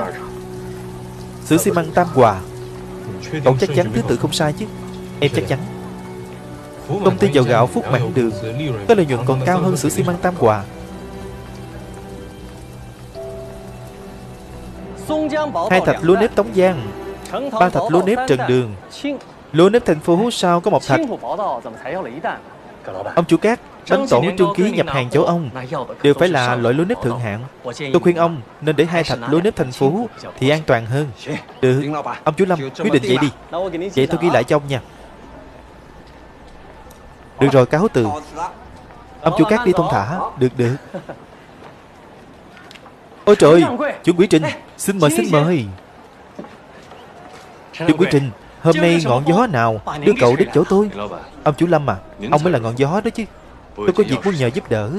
Xưởng Xi Măng Tam Hòa. Cậu chắc chắn thứ tự không sai chứ? Em chắc chắn. Công ty Dầu Gạo Phúc Mãn Đường có lợi nhuận còn cao hơn Xưởng Xi Măng Tam Hòa. Hai thạch lúa nếp Tống Giang, ba thạch lúa nếp Trần Đường, lúa nếp thành phố Hú Sao có một thạch. Ông chủ Cát, bánh tổ Trương Ký nhập hàng chỗ ông đều phải là loại lúa nếp thượng hạng. Tôi khuyên ông nên để hai thạch lúa nếp thành phố thì an toàn hơn. Được, ông chủ Lâm quyết định vậy đi. Vậy tôi ghi lại cho ông nha. Được rồi, cáo từ. Ông chủ Cát đi thông thả. Được, được. Ôi trời, chủ Quý Trình, xin mời, xin mời. Chủ Quý Trình, hôm nay ngọn gió nào đưa cậu đến chỗ tôi? Ông chủ Lâm à, ông mới là ngọn gió đó chứ. Tôi có việc muốn nhờ giúp đỡ.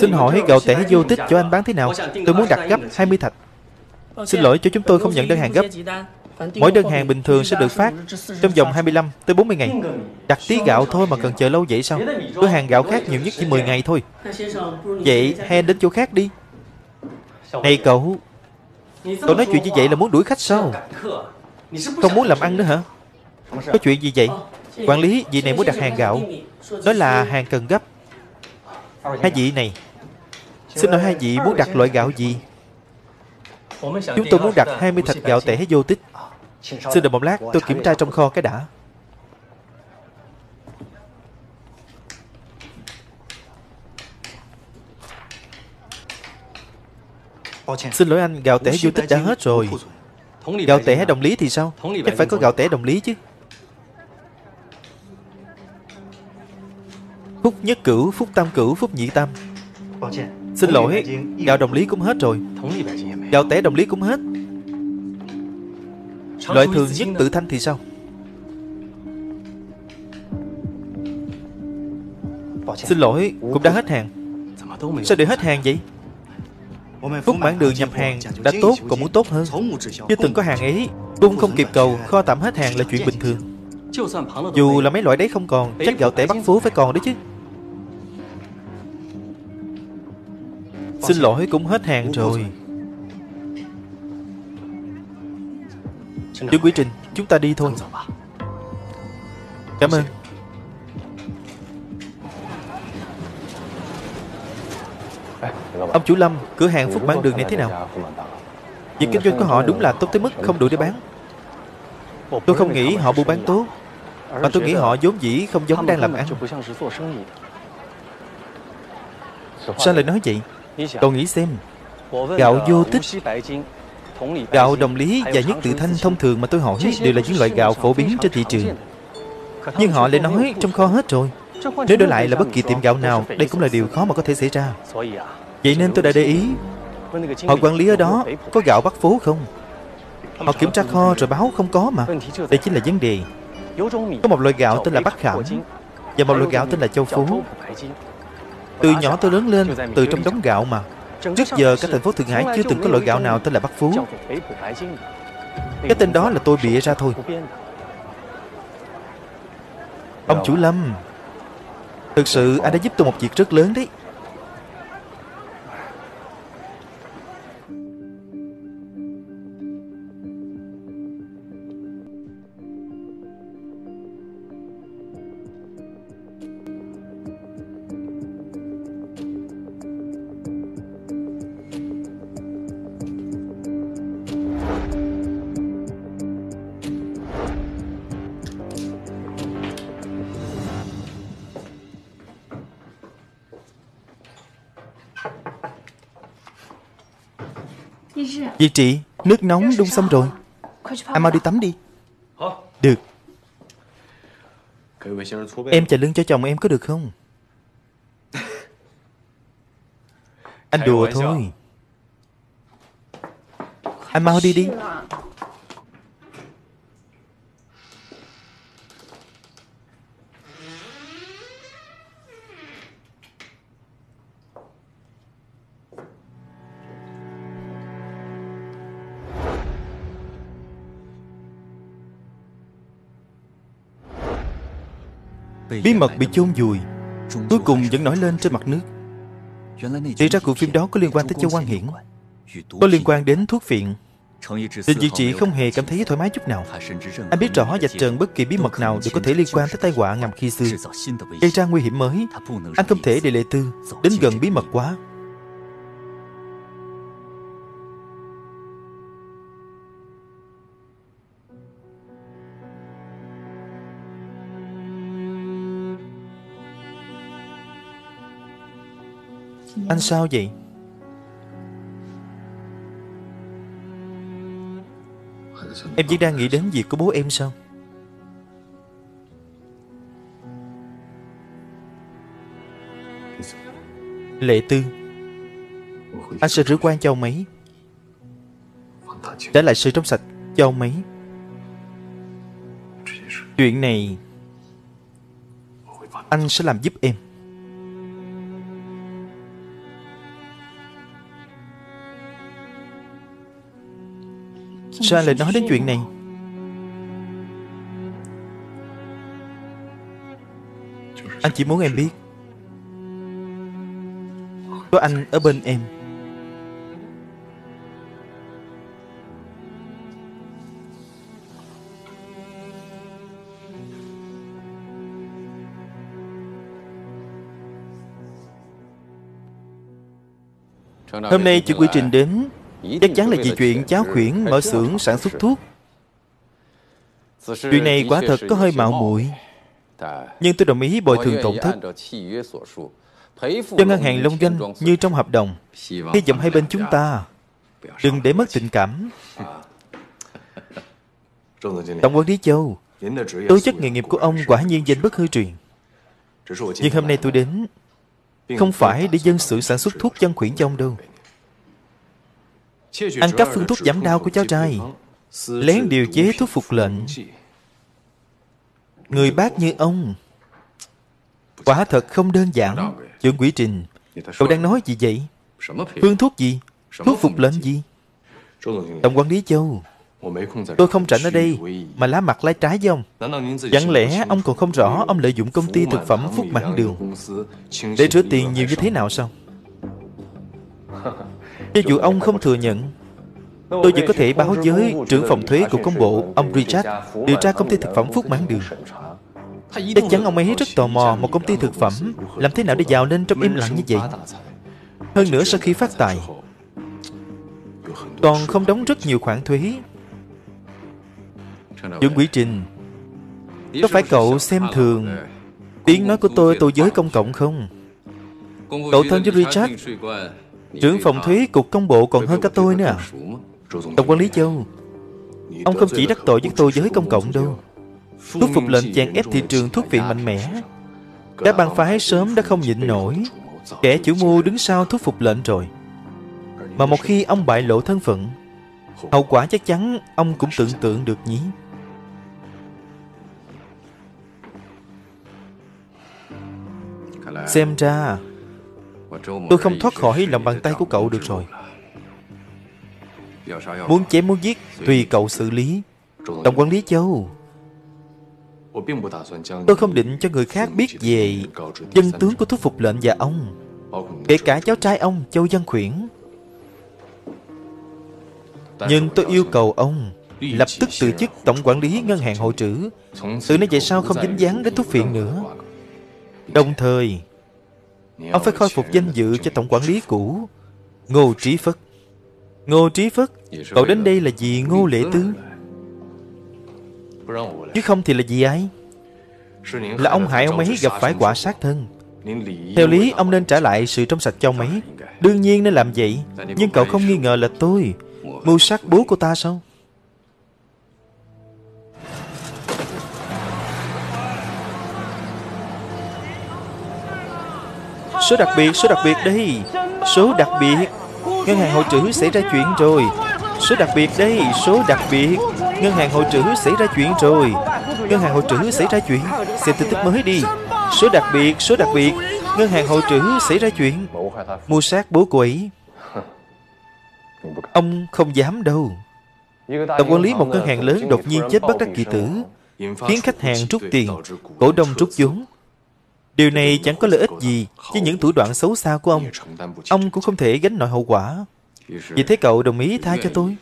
Xin hỏi gạo tẻ vô tích cho anh bán thế nào? Tôi muốn đặt gấp hai mươi thạch. Xin lỗi, cho chúng tôi không nhận đơn hàng gấp. Mỗi đơn hàng bình thường sẽ được phát trong vòng hai mươi lăm tới bốn mươi ngày. Đặt tí gạo thôi mà cần chờ lâu vậy sao? Cửa hàng gạo khác nhiều nhất chỉ mười ngày thôi. Vậy hay anh đến chỗ khác đi. Này cậu, cậu nói chuyện như vậy là muốn đuổi khách sao? Không muốn làm ăn nữa hả? Có chuyện gì vậy? Quản lý, vị này muốn đặt hàng gạo, nói là hàng cần gấp. Hai vị này, xin hỏi hai vị muốn đặt loại gạo gì? Chúng tôi muốn đặt hai mươi thạch gạo tẻ vô tích. Xin đợi một lát, tôi kiểm tra trong kho cái đã. Xin lỗi anh, gạo tẻ vô tích đã hết rồi. Gạo tẻ đồng lý thì sao? Chắc phải có gạo tẻ đồng lý chứ. Phúc nhất cửu, phúc tam cửu, phúc nhị tam. Xin lỗi, gạo đồng lý cũng hết rồi. Gạo tẻ đồng lý cũng hết. Loại thường nhất tử thanh thì sao? Xin lỗi, cũng đã hết hàng. Sao để hết hàng vậy? Phúc Mãn Đường nhập hàng đã tốt còn muốn tốt hơn. Chưa từng có hàng ấy, cung không kịp cầu, kho tạm hết hàng là chuyện bình thường. Dù là mấy loại đấy không còn, chắc gạo tẻ Bắc Phú phải còn đấy chứ. Xin lỗi, cũng hết hàng rồi. Chú Quý Trình, chúng ta đi thôi. Cảm ơn. Ông chủ Lâm, cửa hàng Phúc Mãn Đường này thế nào? Việc kinh doanh của họ đúng là tốt tới mức không đủ để bán. Tôi không nghĩ họ buôn bán tốt, mà tôi nghĩ họ vốn dĩ không giống đang làm ăn. Sao lại nói vậy? Cậu nghĩ xem, gạo vô tích, gạo đồng lý và nhất tự thanh thông thường mà tôi hỏi đều là những loại gạo phổ biến trên thị trường. Nhưng họ lại nói trong kho hết rồi. Nếu đổi lại là bất kỳ tiệm gạo nào, đây cũng là điều khó mà có thể xảy ra. Vậy nên tôi đã để ý, họ quản lý ở đó có gạo Bắc Phú không? Họ kiểm tra kho rồi báo không có mà. Đây chính là vấn đề. Có một loại gạo tên là Bắc Khảm và một loại gạo tên là Châu Phú. Từ nhỏ tôi lớn lên từ trong đống gạo mà. Trước giờ cả thành phố Thượng Hải chưa từng có loại gạo nào tên là Bắc Phú. Cái tên đó là tôi bịa ra thôi. Ông chủ Lâm, thực sự anh đã giúp tôi một việc rất lớn đấy. Dì Trị, nước nóng đun xong rồi. Anh mau đi tắm đi. Được. Em trả lương cho chồng em có được không? Anh đùa thôi. Anh mau đi đi. Bí mật bị chôn vùi, cuối cùng vẫn nổi lên trên mặt nước. Thì ra cuộc phim đó có liên quan tới Châu Quang Hiển, có liên quan đến thuốc phiện. Trình Diệt Trị không hề cảm thấy thoải mái chút nào. Anh biết rõ vạch trần bất kỳ bí mật nào đều có thể liên quan tới tai họa ngầm khi xưa, gây ra nguy hiểm mới. Anh không thể để Lệ Tư đến gần bí mật quá. Anh sao vậy? Em chỉ đang nghĩ đến việc của bố em sao? Lệ Tư, anh sẽ rửa quan cho ông ấy, trả lại sự trong sạch cho ông ấy. Chuyện này anh sẽ làm giúp em. Sao lại nói đến chuyện này? Anh chỉ muốn em biết có anh ở bên em. Hôm nay chị Quy Trình đến chắc chắn là vì chuyện cháu Khuyển mở xưởng sản xuất thuốc. Chuyện này quả thật có hơi mạo muội, nhưng tôi đồng ý bồi thường tổn thất cho ngân hàng Long Doanh như trong hợp đồng. Hy vọng hai bên chúng ta đừng để mất tình cảm. Tổng quản Lý Châu, tố chất nghề nghiệp của ông quả nhiên danh bất hư truyền. Nhưng hôm nay tôi đến không phải để dân sự sản xuất thuốc chân khuyển cho ông đâu. Ăn cắp phương thuốc giảm đau của cháu trai lén điều chế thuốc phục lệnh. Người bác như ông quả thật không đơn giản. Trưởng Quỷ Trình, cậu đang nói gì vậy? Phương thuốc gì? Thuốc phục lệnh gì? Tổng quản lý Châu, tôi không rảnh ở đây mà lá mặt lá trái với ông. Chẳng lẽ ông còn không rõ ông lợi dụng công ty thực phẩm Phúc Mãn Đường để rửa tiền nhiều như thế nào sao? Cho dù ông không thừa nhận, tôi vẫn có thể báo với trưởng phòng thuế của công bộ, ông Richard, điều tra công ty thực phẩm Phúc Mãn Đường. Chắc chắn ông ấy rất tò mò một công ty thực phẩm làm thế nào để giàu lên trong im lặng như vậy. Hơn nữa, sau khi phát tài còn không đóng rất nhiều khoản thuế. Trưởng Quỷ Trình, có phải cậu xem thường tiếng nói của tôi tôi giới công cộng không? Cậu thân với Richard, trưởng phòng thuế cục công bộ còn hơn cả tôi nữa à? Tổng quản lý Châu, ông không chỉ đắc tội với tôi giới công cộng đâu. Thuốc phục lệnh chèn ép thị trường thuốc viện mạnh mẽ, các bang phái sớm đã không nhịn nổi kẻ chủ mưu đứng sau thuốc phục lệnh rồi. Mà một khi ông bại lộ thân phận, hậu quả chắc chắn ông cũng tưởng tượng được nhỉ? Xem ra tôi không thoát khỏi lòng bàn tay của cậu được rồi. Muốn chém muốn giết tùy cậu xử lý. Tổng quản lý Châu, tôi không định cho người khác biết về chân tướng của thuốc phục lệnh và ông, kể cả cháu trai ông Châu Văn Khuyển. Nhưng tôi yêu cầu ông lập tức từ chức tổng quản lý ngân hàng Hối Trữ, từ nay về sau không dính dáng đến thuốc phiện nữa. Đồng thời, ông phải khôi phục danh dự cho tổng quản lý cũ, Ngô Trí Phất. Ngô Trí Phất, cậu đến đây là vì Ngô Lệ Tư, chứ không thì là vì ai? Là ông hại ông ấy gặp phải quả sát thân. Theo lý, ông nên trả lại sự trong sạch cho ông ấy. Đương nhiên nên làm vậy. Nhưng cậu không nghi ngờ là tôi mưu sát bố của ta sao? Số đặc biệt, số đặc biệt đây. Số đặc biệt, ngân hàng Hối Trữ xảy ra chuyện rồi. Số đặc biệt đây, số đặc biệt, ngân hàng Hối Trữ xảy ra chuyện rồi. Ngân hàng Hối Trữ xảy ra chuyện. Xem tin tức mới đi. Số đặc biệt, số đặc biệt, ngân hàng Hối Trữ xảy ra chuyện. Mưu sát bố của ấy. Ông không dám đâu. Tổng quản lý một ngân hàng lớn đột nhiên chết bất đắc kỳ tử, khiến khách hàng rút tiền, cổ đông rút vốn. Điều này chẳng có lợi ích gì với những thủ đoạn xấu xa của ông. Ông cũng không thể gánh nổi hậu quả. Vì thế cậu đồng ý tha cho tôi?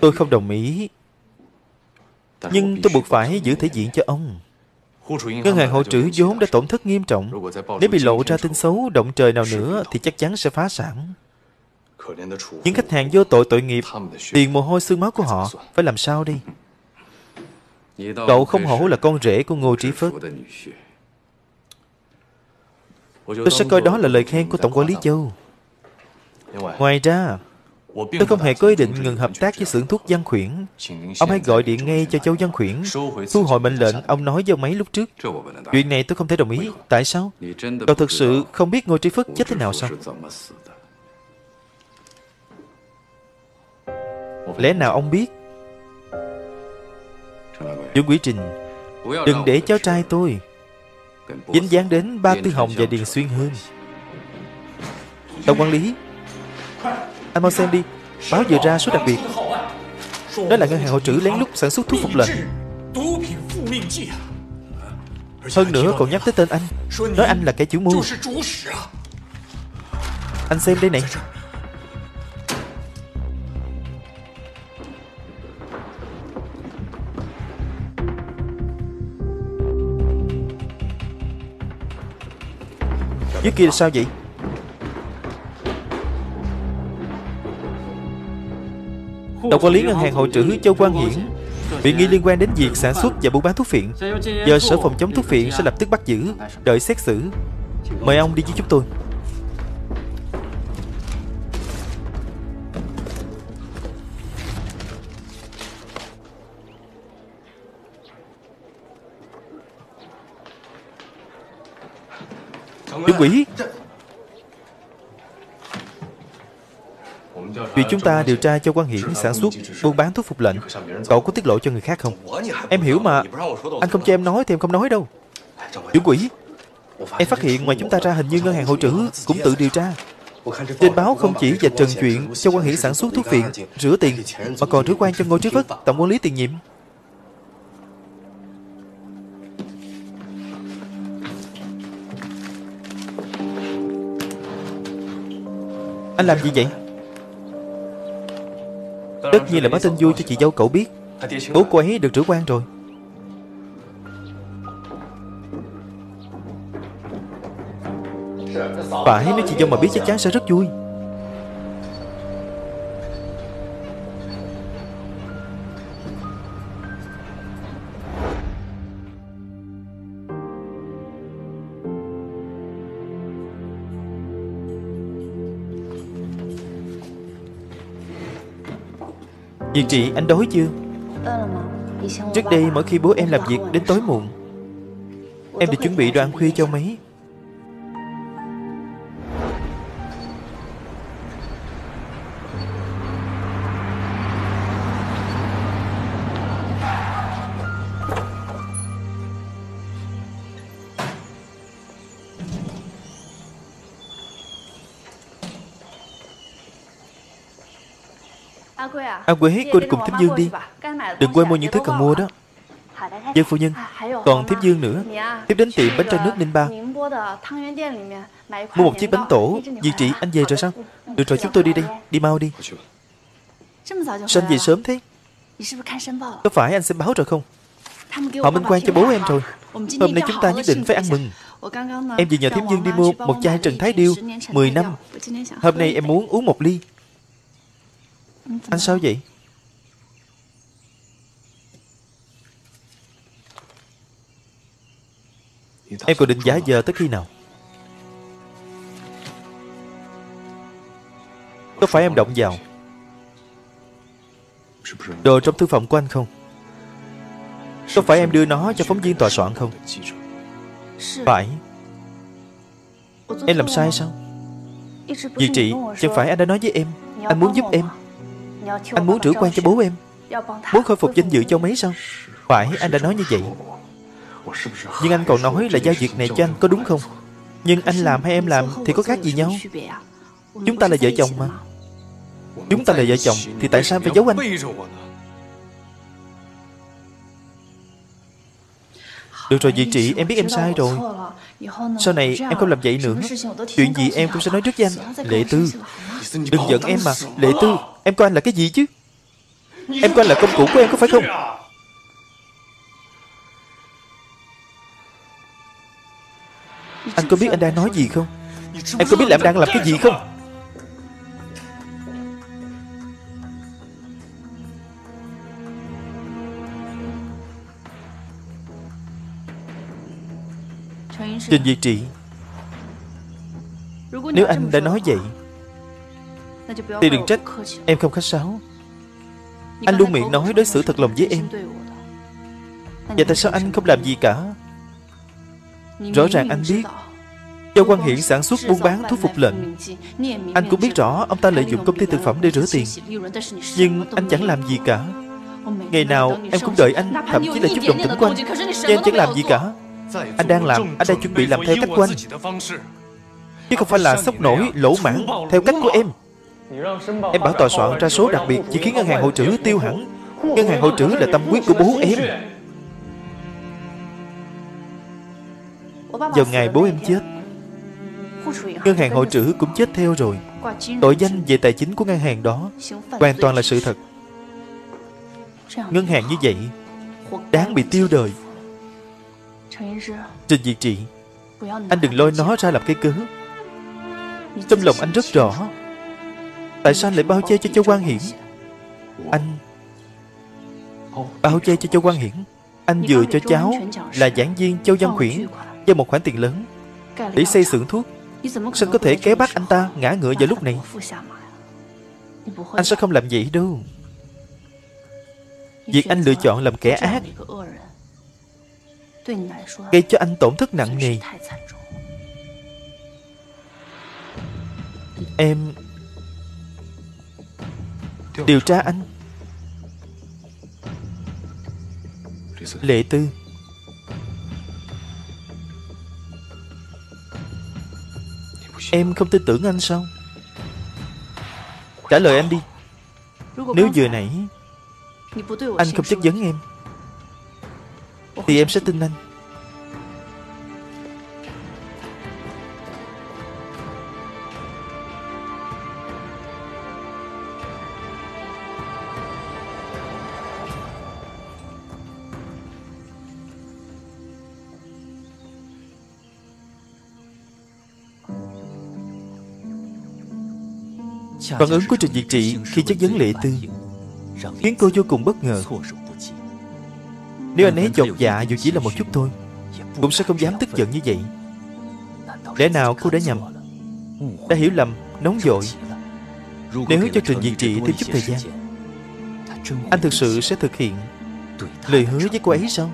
Tôi không đồng ý, nhưng tôi buộc phải giữ thể diện cho ông. Ngân hàng Hối Trữ vốn đã tổn thất nghiêm trọng, nếu bị lộ ra tin xấu động trời nào nữa thì chắc chắn sẽ phá sản. Những khách hàng vô tội tội nghiệp, tiền mồ hôi xương máu của họ, phải làm sao đi? Cậu không hổ là con rể của Ngô Trí Phất. Tôi sẽ coi đó là lời khen của Tổng quản lý Châu. Ngoài ra, tôi không hề có ý định ngừng hợp tác với xưởng thuốc Văn Khuyển. Ông hãy gọi điện ngay cho Châu Văn Khuyển, thu hồi mệnh lệnh ông nói với ông ấy lúc trước. Chuyện này tôi không thể đồng ý. Tại sao? Cậu thực sự không biết Ngô Trí Phất chết thế nào sao? Lẽ nào ông biết? Vũ Quỷ Trình, đừng để cháu trai tôi dính dáng đến Ba Tư Hồng và Điền Xuyên hơn. Tổng quản lý, anh mau xem đi, báo giờ ra số đặc biệt. Đó là ngân hàng Hối Trữ lén lút sản xuất thuốc phục lệnh. Hơn nữa còn nhắc tới tên anh, nói anh là kẻ chủ mưu. Anh xem đây này. Dưới kia là sao vậy? Tổng quản lý ngân hàng Hối Trữ Châu Quang Hiển bị nghi liên quan đến việc sản xuất và buôn bán thuốc phiện. Giờ sở phòng chống thuốc phiện sẽ lập tức bắt giữ, đợi xét xử. Mời ông đi với chúng tôi. Quỷ, Việc chúng ta điều tra Châu Quang Hiển sản xuất, buôn bán thuốc phục lệnh, cậu có tiết lộ cho người khác không? Em hiểu mà, anh không cho em nói thì em không nói đâu. Chủ quỷ, em phát hiện ngoài chúng ta ra hình như Ngân hàng Hối Trữ cũng tự điều tra. Trên báo không chỉ vạch trần chuyện Châu Quang Hiển sản xuất thuốc phiện, rửa tiền, mà còn rửa quan cho Ngô Trí Phất, tổng quản lý tiền nhiệm. Anh làm gì vậy? Tất nhiên là báo tin vui cho chị dâu cậu biết. Bố cô ấy được rửa quan rồi. Phải, nếu chị dâu mà biết chắc chắn sẽ rất vui. Diệt Trị, anh đói chưa? Trước đây mỗi khi bố em làm việc đến tối muộn, em được chuẩn bị đồ ăn khuya cho mấy. À Quế, cô đi cùng Thím Dương đi. Đừng quên mua những thứ cần mua đó. Dân phu nhân, còn Thím Dương nữa. Tiếp đến tiệm bánh tráng nước Ninh Ba, mua một chiếc bánh tổ. Diệt Trị, anh về rồi sao? Được rồi, chúng tôi đi đi. Đi mau đi. Sao anh về sớm thế? Có phải anh xem báo rồi không? Họ minh quan cho bố em rồi. Hôm nay chúng ta nhất định phải ăn mừng. Em vừa nhờ Thím Dương đi mua một chai Trần Thái Điêu mười năm. Hôm nay em muốn uống một ly. Anh sao vậy? Em còn định giả giờ tới khi nào? Có phải em động vào đồ trong thư phòng của anh không? Có phải em đưa nó cho phóng viên tòa soạn không? Phải. Em làm sai sao? Diệt Trị, chẳng phải anh đã nói với em anh muốn giúp em, anh muốn rửa quan cho bố em, muốn khôi phục danh dự cho mấy sao? Phải, anh đã nói như vậy. Nhưng anh còn nói là giao việc này cho anh, có đúng không? Nhưng anh làm hay em làm thì có khác gì nhau? Chúng ta là vợ chồng mà. Chúng ta là vợ chồng thì tại sao phải giấu anh? Được rồi Diệt Trị, em biết em sai rồi. Sau này em không làm vậy nữa. Chuyện gì em cũng sẽ nói trước với anh. Lệ Tư, đừng giận em mà. Lệ Tư, em coi anh là cái gì chứ? Em coi anh là công cụ của em có phải không? Anh có biết anh đang nói gì không? Em có biết là em đang làm cái gì không? Trình Diệt Trị, nếu anh đã nói vậy thì đừng trách em không khách sáo. Anh luôn miệng nói đối xử thật lòng với em, vậy tại sao anh không làm gì cả? Rõ ràng anh biết Châu Quang Hiển sản xuất buôn bán thuốc phục lệnh. Anh cũng biết rõ ông ta lợi dụng công ty thực phẩm để rửa tiền, nhưng anh chẳng làm gì cả. Ngày nào em cũng đợi anh, thậm chí là chút đồng tính của anh, nhưng anh chẳng làm gì cả. Anh đang làm, anh đang chuẩn bị làm theo cách của anh, chứ không phải là sốc nổi, lỗ mãng theo cách của em. Em bảo tòa soạn ra số đặc biệt chỉ khiến Ngân hàng Hối Trữ tiêu hẳn. Ngân hàng Hối Trữ là tâm huyết của bố em. Vào ngày bố em chết, Ngân hàng Hối Trữ cũng chết theo rồi. Tội danh về tài chính của ngân hàng đó hoàn toàn là sự thật. Ngân hàng như vậy đáng bị tiêu đời. Trình Diệt Trị, anh đừng lôi nó ra làm cái cớ. Trong lòng anh rất rõ tại sao anh lại bao che cho Châu Quang Hiển. Anh bao che cho Châu Quang Hiển. Anh vừa cho cháu là giảng viên Châu Văn Khuyển cho một khoản tiền lớn để xây xưởng thuốc. Sao có thể kéo bắt anh ta ngã ngựa vào lúc này? Anh sẽ không làm vậy đâu. Việc anh lựa chọn làm kẻ ác gây cho anh tổn thất nặng nề. Em điều tra anh. Lệ Tư, em không tin tưởng anh sao? Trả lời em đi. Nếu vừa nãy anh không chất vấn em thì em sẽ tin anh. Phản ứng của Trình Diệt Trị khi chất vấn Lệ Tư khiến cô vô cùng bất ngờ. Nếu anh ấy chột dạ dù chỉ là một chút thôi, cũng sẽ không dám tức giận như vậy. Lẽ nào cô đã nhầm, đã hiểu lầm, nóng vội? Nếu cho Trình Diệt Trị thêm chút thời gian, anh thực sự sẽ thực hiện lời hứa với cô ấy sao?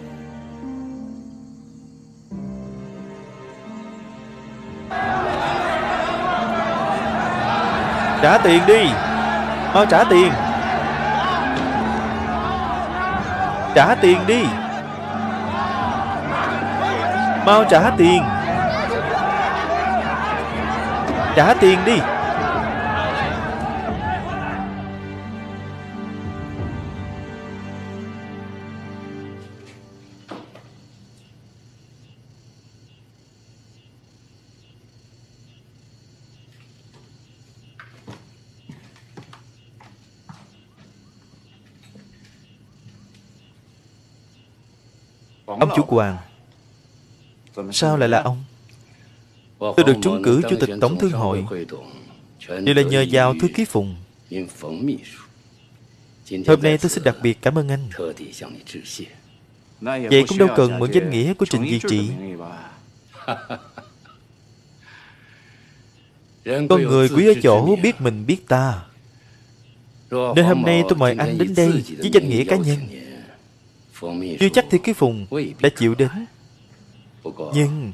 Trả tiền đi, mau trả tiền. Trả tiền đi, mau trả tiền. Trả tiền đi. Ông chủ Hoàng, sao lại là ông? Tôi được trúng cử chủ tịch tổng thương hội đều là nhờ vào thư ký Phùng. Hôm nay tôi xin đặc biệt cảm ơn anh. Vậy cũng đâu cần mượn danh nghĩa của Trình Diệt Trị. Con người quý ở chỗ biết mình biết ta, nên hôm nay tôi mời anh đến đây với danh nghĩa cá nhân. Chưa chắc thì cái Phùng đã chịu đến, nhưng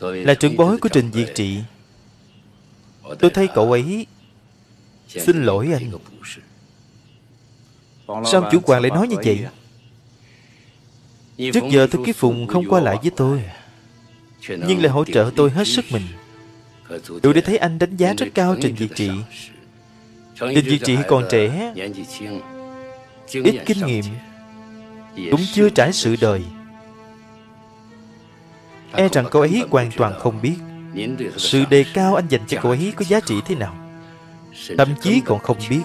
là trưởng bối của Trình Diệt Trị, tôi thay cậu ấy xin lỗi anh. Sao chủ Hoàng lại nói như vậy? Trước giờ thư ký Phùng không qua lại với tôi, nhưng lại hỗ trợ tôi hết sức mình. Tôi đã thấy anh đánh giá rất cao Trình Diệt Trị. Trình Diệt Trị còn trẻ, ít kinh nghiệm, cũng chưa trải sự đời, e rằng cậu ấy hoàn toàn không biết sự đề cao anh dành cho cậu ấy có giá trị thế nào. Thậm chí còn không biết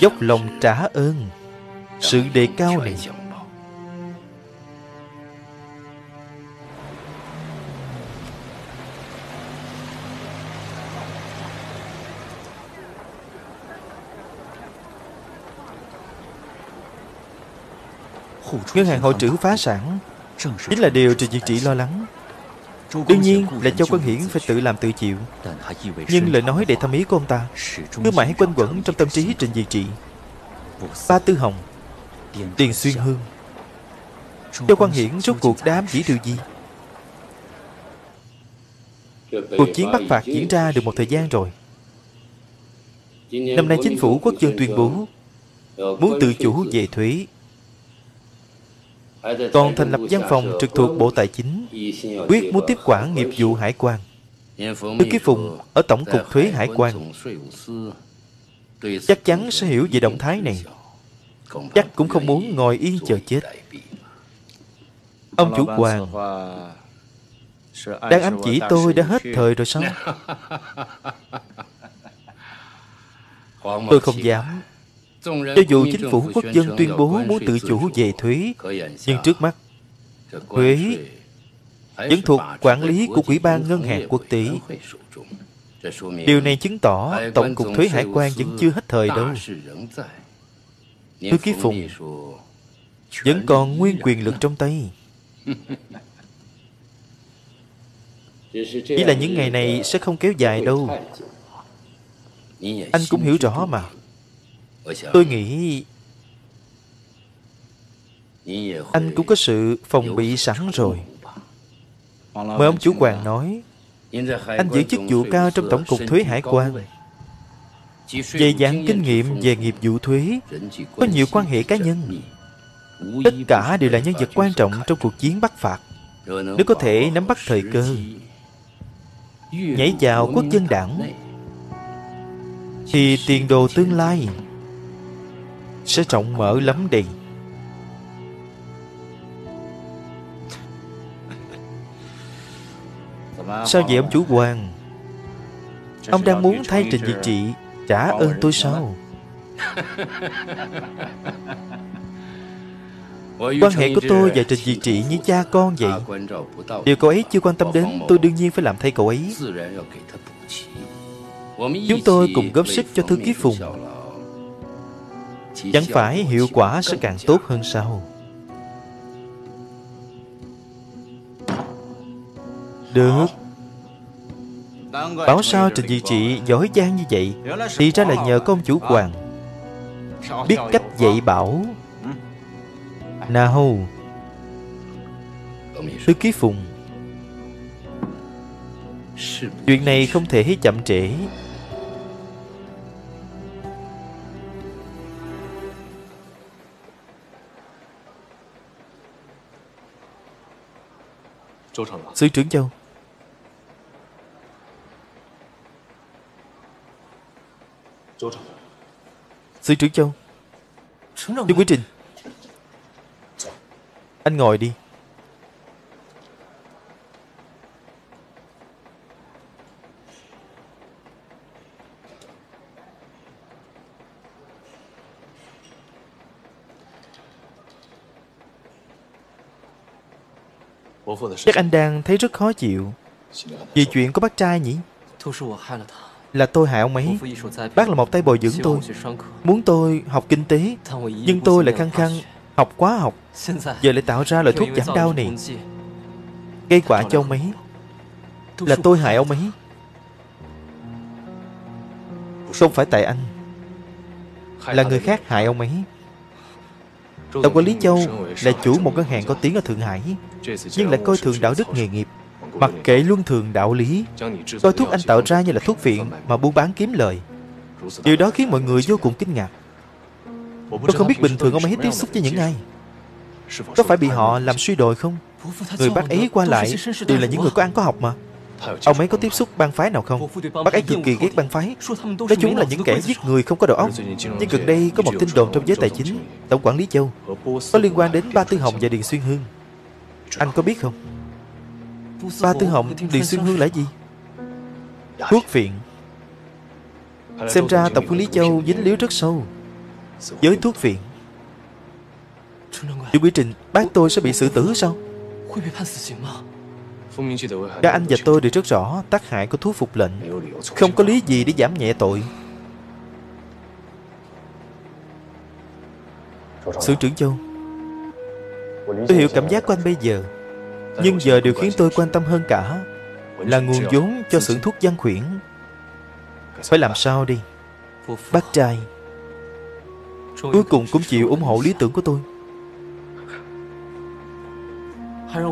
dốc lòng trả ơn sự đề cao này. Ngân hàng Hối Trữ phá sản chính là điều Trình Diệt Trị lo lắng. Đương nhiên là Châu Quang Hiển phải tự làm tự chịu, nhưng lời nói để thâm ý của ông ta cứ mãi quanh quẩn trong tâm trí Trình Diệt Trị. Ba Tư Hồng, Tiền Xuyên Hương, Châu Quang Hiển rốt cuộc đã ám chỉ điều gì? Cuộc chiến Bắc Phạt diễn ra được một thời gian rồi. Năm nay chính phủ quốc dân tuyên bố muốn tự chủ về thuế, còn thành lập văn phòng trực thuộc Bộ Tài chính, quyết muốn tiếp quản nghiệp vụ hải quan. Thư ký Phùng ở Tổng cục Thuế Hải quan chắc chắn sẽ hiểu về động thái này, chắc cũng không muốn ngồi yên chờ chết. Ông chủ Hoàng đang ám chỉ tôi đã hết thời rồi sao? Tôi không dám. Cho dù chính phủ quốc dân tuyên bố muốn tự chủ về thuế, nhưng trước mắt thuế vẫn thuộc quản lý của Ủy ban Ngân hàng Quốc tế. Điều này chứng tỏ Tổng cục Thuế Hải quan vẫn chưa hết thời đâu. Thư ký Phùng vẫn còn nguyên quyền lực trong tay. Chỉ là những ngày này sẽ không kéo dài đâu. Anh cũng hiểu rõ mà. Tôi nghĩ anh cũng có sự phòng bị sẵn rồi. Mời ông chủ Hoàng nói, anh giữ chức vụ cao trong Tổng cục Thuế Hải quan, dày dặn kinh nghiệm về nghiệp vụ thuế, có nhiều quan hệ cá nhân. Tất cả đều là nhân vật quan trọng trong cuộc chiến Bắc phạt. Nếu có thể nắm bắt thời cơ, nhảy vào quốc dân đảng, thì tiền đồ tương lai sẽ rộng mở lắm đây. Sao vậy ông chủ Hoàng? Ông đang muốn thay Trình Diệt Trị trả ơn tôi sao? Quan hệ của tôi và Trình Diệt Trị như cha con vậy. Điều cậu ấy chưa quan tâm đến, tôi đương nhiên phải làm thay cậu ấy. Chúng tôi cùng góp sức cho thư ký Phùng, chẳng phải hiệu quả sẽ càng tốt hơn sao? Được. Bảo sao Trình Diệt Trị giỏi giang như vậy, thì ra là nhờ công chủ Hoàng biết cách dạy bảo. Nào, thư ký Phùng, chuyện này không thể chậm trễ. Xưởng trưởng Châu, Xưởng trưởng Châu, Tiêu Quý Trình, anh ngồi đi. Chắc anh đang thấy rất khó chịu vì chuyện có bác trai nhỉ? Là tôi hại ông ấy. Bác là một tay bồi dưỡng tôi, muốn tôi học kinh tế, nhưng tôi lại khăng khăng học quá học. Giờ lại tạo ra loại thuốc giảm đau này, gây quả cho ông ấy. Là tôi hại ông ấy, không phải tại anh. Là người khác hại ông ấy. Tổng quản lý Châu là chủ một ngân hàng có tiếng ở Thượng Hải, nhưng lại coi thường đạo đức nghề nghiệp, mặc kệ luân thường đạo lý, coi thuốc anh tạo ra như là thuốc phiện mà buôn bán kiếm lời. Điều đó khiến mọi người vô cùng kinh ngạc. Tôi không biết bình thường ông ấy tiếp xúc với những ai, có phải bị họ làm suy đồi không? Người bác ấy qua lại đều là những người có ăn có học mà. Ông ấy có tiếp xúc bang phái nào không? Bác ấy cực kỳ ghét bang phái, nói chúng là những kẻ giết người không có đầu óc. Nhưng gần đây có một tin đồn trong giới tài chính Tổng quản lý Châu có liên quan đến Ba Tư Hồng và Điền Xuyên Hương. Anh có biết không? Ba Tư Hồng, Điền Xuyên Hương là gì? Thuốc phiện. Xem ra Tổng quản lý Châu dính líu rất sâu với thuốc phiện. Chú Quý Trình, bác tôi sẽ bị xử tử sao? Cả anh và tôi đều rất rõ tác hại của thuốc phục lệnh, không có lý gì để giảm nhẹ tội. Xưởng trưởng Châu, tôi hiểu cảm giác của anh bây giờ, nhưng giờ điều khiến tôi quan tâm hơn cả là nguồn vốn cho xưởng thuốc Văn Khuyển. Phải làm sao đi? Bác trai cuối cùng cũng chịu ủng hộ lý tưởng của tôi,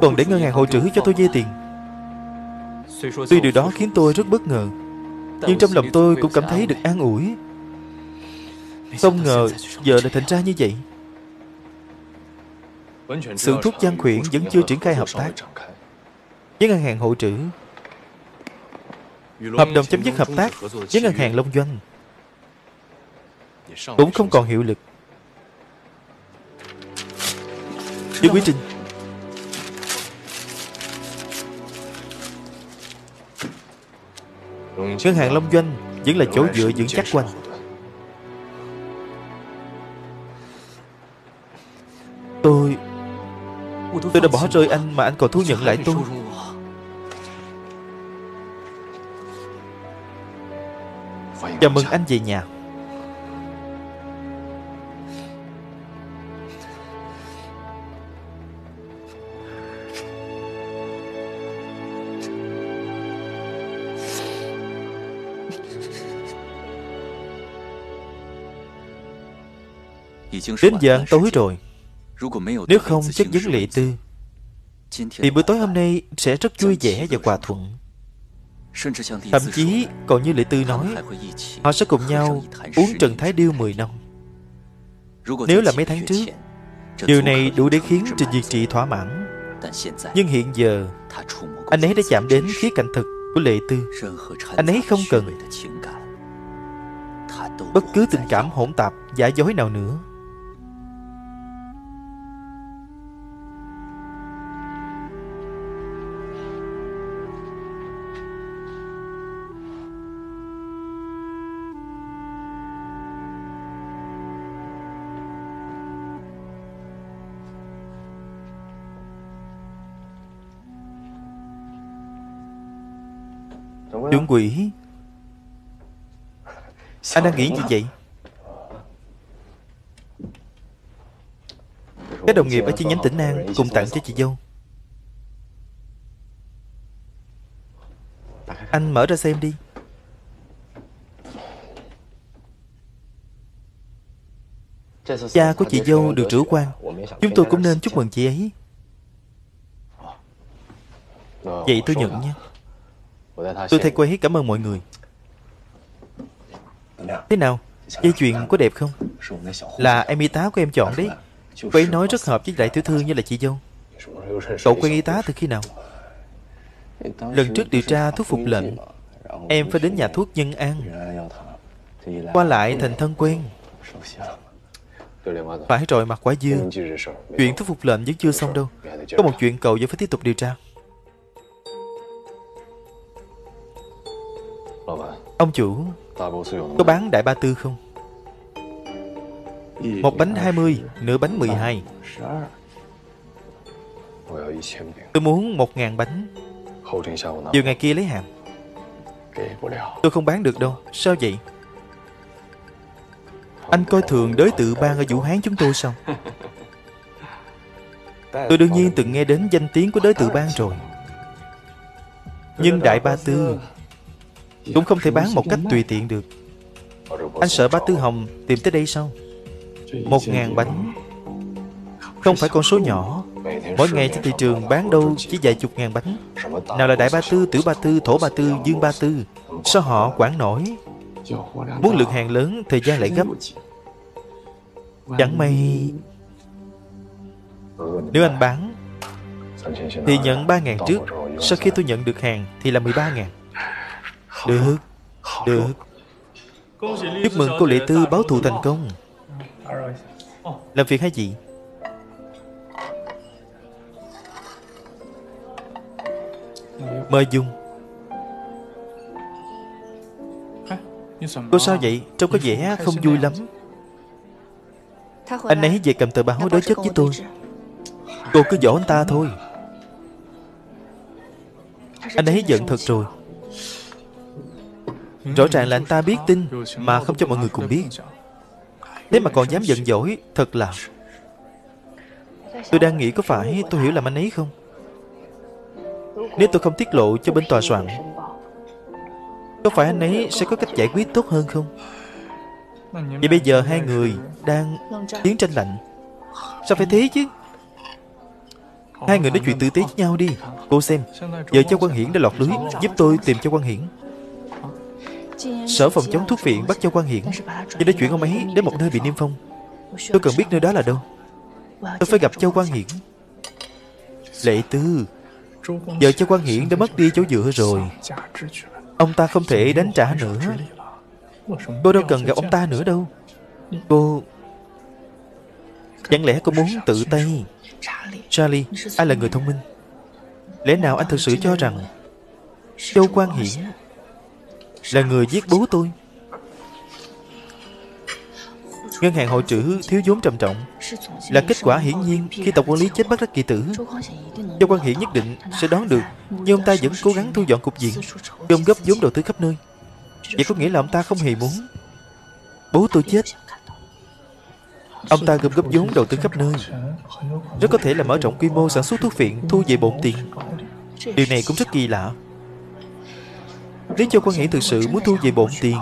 còn để ngân hàng Hối Trữ cho tôi dây tiền. Tuy điều đó khiến tôi rất bất ngờ, nhưng trong lòng tôi cũng cảm thấy được an ủi. Không ngờ giờ lại thành ra như vậy. Sự thuốc Văn Khuyển vẫn chưa triển khai hợp tác với ngân hàng Hối Trữ. Hợp đồng chấm dứt hợp tác với ngân hàng Long Doanh cũng không còn hiệu lực. Chú Quý Trình, ngân hàng Long Doanh vẫn là chỗ dựa vững chắc của anh. Tôi Tôi đã bỏ rơi anh mà anh còn thú nhận lại tôi. Chào mừng anh về nhà. Đến giờ ăn tối rồi, nếu không chất vấn Lệ Tư thì bữa tối hôm nay sẽ rất vui vẻ và hòa thuận. Thậm chí còn như Lệ Tư nói, họ sẽ cùng nhau uống Trần Thái Điêu mười năm. Nếu là mấy tháng trước, điều này đủ để khiến Trình Diệt Trị thỏa mãn. Nhưng hiện giờ, anh ấy đã chạm đến khía cạnh thực của Lệ Tư. Anh ấy không cần bất cứ tình cảm hỗn tạp, giả dối nào nữa. Trưởng quỹ, anh đang nghĩ gì vậy? Các đồng nghiệp ở chi nhánh Tĩnh An cùng tặng cho chị dâu. Anh mở ra xem đi. Cha của chị dâu được trữ quan, chúng tôi cũng nên chúc mừng chị ấy. Vậy tôi nhận nha. Tôi thay Quế cảm ơn mọi người. Thế nào? Dây chuyền có đẹp không? Là em y tá của em chọn đấy. Quế nói rất hợp với đại tiểu thư như là chị dâu. Cậu quen y tá từ khi nào? Lần trước điều tra thuốc phục lệnh, em phải đến nhà thuốc Nhân An. Qua lại thành thân quen. Phải rồi, Mặt Quả Dương, chuyện thuốc phục lệnh vẫn chưa xong đâu. Có một chuyện cậu vẫn phải tiếp tục điều tra. Ông chủ, có bán Đại Ba Tư không? Một bánh hai mươi, nửa bánh mười hai. Tôi muốn một nghìn bánh. Chiều ngày kia lấy hàng. Tôi không bán được đâu. Sao vậy? Anh coi thường đới tự bang ở Vũ Hán chúng tôi sao? Tôi đương nhiên từng nghe đến danh tiếng của đới tự bang rồi. Nhưng Đại Ba Tư cũng không thể bán một cách tùy tiện được. Anh sợ Ba Tư Hồng tìm tới đây sao? Một ngàn bánh không phải con số nhỏ. Mỗi ngày trên thị trường bán đâu chỉ vài chục ngàn bánh. Nào là Đại Ba Tư, Tiểu Ba Tư, Thổ Ba Tư, Dương Ba Tư. Sao họ quản nổi? Muốn lượng hàng lớn, thời gian lại gấp. Chẳng may nếu anh bán thì nhận ba ngàn trước. Sau khi tôi nhận được hàng thì là mười ba ngàn. Được, được. Chúc mừng cô Lệ Tư báo thù thành công. Làm việc hay gì? Mời dùng. Cô sao vậy? Trông có vẻ không vui lắm. Anh ấy về cầm tờ báo đối chất với tôi. Cô cứ dỗ anh ta thôi. Anh ấy giận thật rồi. Rõ ràng là anh ta biết tin mà không cho mọi người cùng biết. Thế mà còn dám giận dỗi, thật là. Tôi đang nghĩ có phải tôi hiểu làm anh ấy không? Nếu tôi không tiết lộ cho bên tòa soạn, có phải anh ấy sẽ có cách giải quyết tốt hơn không? Vậy bây giờ hai người đang chiến tranh lạnh. Sao phải thế chứ? Hai người nói chuyện tử tế với nhau đi. Cô xem, giờ Châu Quang Hiển đã lọt lưới. Giúp tôi tìm Châu Quang Hiển. Sở phòng chống thuốc viện bắt Châu Quang Hiển, nhưng đã chuyển ông ấy đến một nơi bị niêm phong. Tôi cần biết nơi đó là đâu. Tôi phải gặp Châu Quang Hiển. Lệ Tư, giờ Châu Quang Hiển đã mất đi chỗ dựa rồi. Ông ta không thể đánh trả nữa. Cô đâu cần gặp ông ta nữa đâu. Cô, chẳng lẽ cô muốn tự tay? Charlie, ai là người thông minh? Lẽ nào anh thực sự cho rằng Châu Quang Hiển là người giết bố tôi? Ngân hàng Hối Trữ thiếu vốn trầm trọng là kết quả hiển nhiên khi Tổng Quản lý chết bất đắc kỳ tử. Châu Quang Hiển nhất định sẽ đón được, nhưng ông ta vẫn cố gắng thu dọn cục diện, gom góp vốn đầu tư khắp nơi. Vậy có nghĩa là ông ta không hề muốn bố tôi chết. Ông ta gom góp vốn đầu tư khắp nơi, rất có thể là mở rộng quy mô sản xuất thuốc phiện, thu về bộn tiền. Điều này cũng rất kỳ lạ. Nếu Châu Quang Hiển thực sự muốn thu về bộn tiền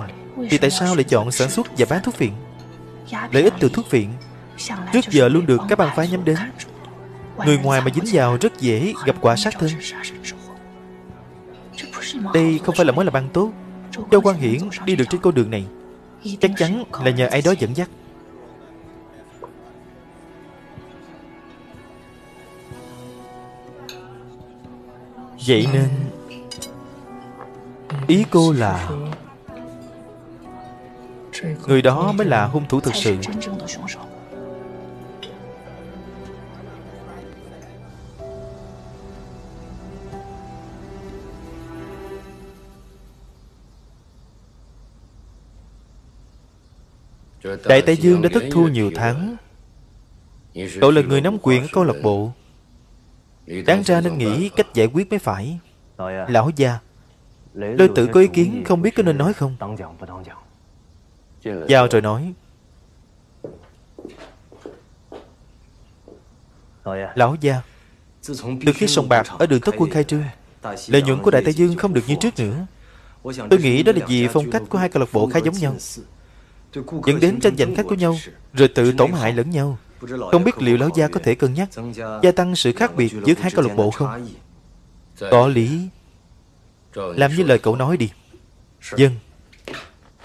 thì tại sao lại chọn sản xuất và bán thuốc phiện? Lợi ích từ thuốc phiện trước giờ luôn được các bang phái nhắm đến. Người ngoài mà dính vào rất dễ gặp quả sát thân. Đây không phải là mối làm ăn tốt. Châu Quang Hiển đi được trên con đường này chắc chắn là nhờ ai đó dẫn dắt. Vậy nên ý cô là người đó mới là hung thủ thực sự. Đại Tây Dương đã thất thu nhiều tháng. Cậu là người nắm quyền ở câu lạc bộ, đáng ra nên nghĩ cách giải quyết mới phải. Lão Gia, Lôi Tự có ý kiến không biết có nên nói không? Giao rồi nói. Lão Gia, từ khi sòng bạc ở đường Tất Quân khai trương, lợi nhuận của Đại Tây Dương không được như trước nữa. Tôi nghĩ đó là vì phong cách của hai câu lạc bộ khá giống nhau, dẫn đến tranh giành khách của nhau, rồi tự tổn hại lẫn nhau. Không biết liệu Lão Gia có thể cân nhắc gia tăng sự khác biệt giữa hai câu lạc bộ không? Có lý. Làm như lời cậu nói đi. Dân.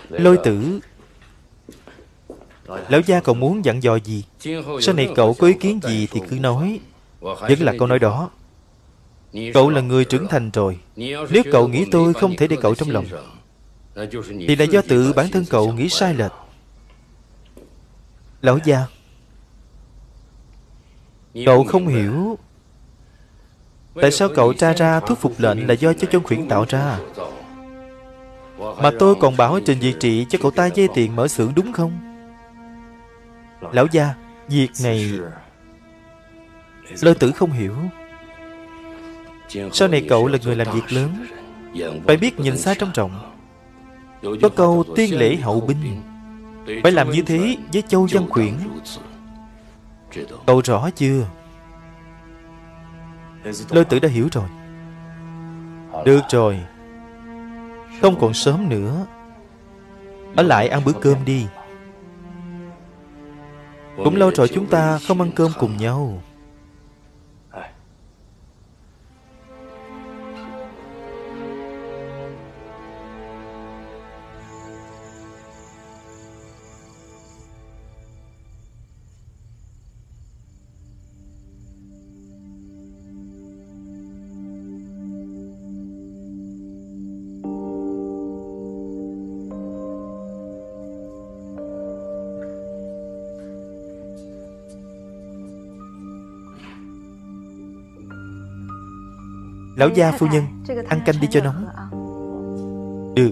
Lôi Tử, Lão Gia cậu muốn dặn dò gì, sau này cậu có ý kiến gì thì cứ nói. Vẫn là câu nói đó, cậu là người trưởng thành rồi. Nếu cậu nghĩ tôi không thể để cậu trong lòng thì là do tự bản thân cậu nghĩ sai lệch. Lão Gia, cậu không hiểu tại sao cậu tra ra thuốc phục lệnh là do Châu Văn Khuyển tạo ra, mà tôi còn bảo Trình Diệt Trị cho cậu ta dây tiền mở xưởng, đúng không? Lão Gia, việc này Lôi Tử không hiểu. Sau này cậu là người làm việc lớn, phải biết nhìn xa trông rộng. Có câu tiên lễ hậu binh, phải làm như thế với Châu Văn Khuyển. Cậu rõ chưa? Lôi Tử đã hiểu rồi. Được rồi, không còn sớm nữa, ở lại ăn bữa cơm đi. Cũng lâu rồi chúng ta không ăn cơm cùng nhau. Lão Gia, phu nhân, ăn canh đi cho nóng. Được.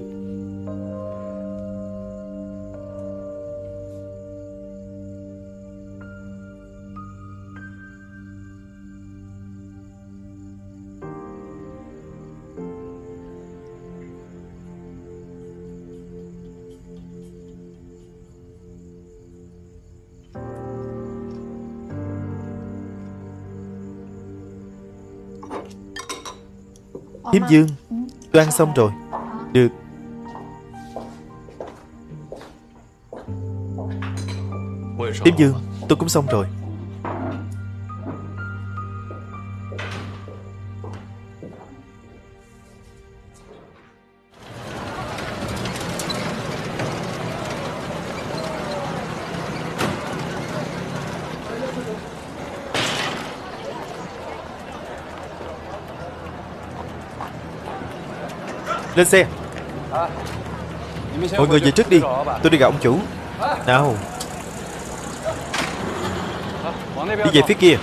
Thím Dương, tôi ăn xong rồi. Được. Thím Dương, tôi cũng xong rồi. Lên xe. Mọi người về trước đi, tôi đi gặp ông chủ. Nào, đi về phía kia.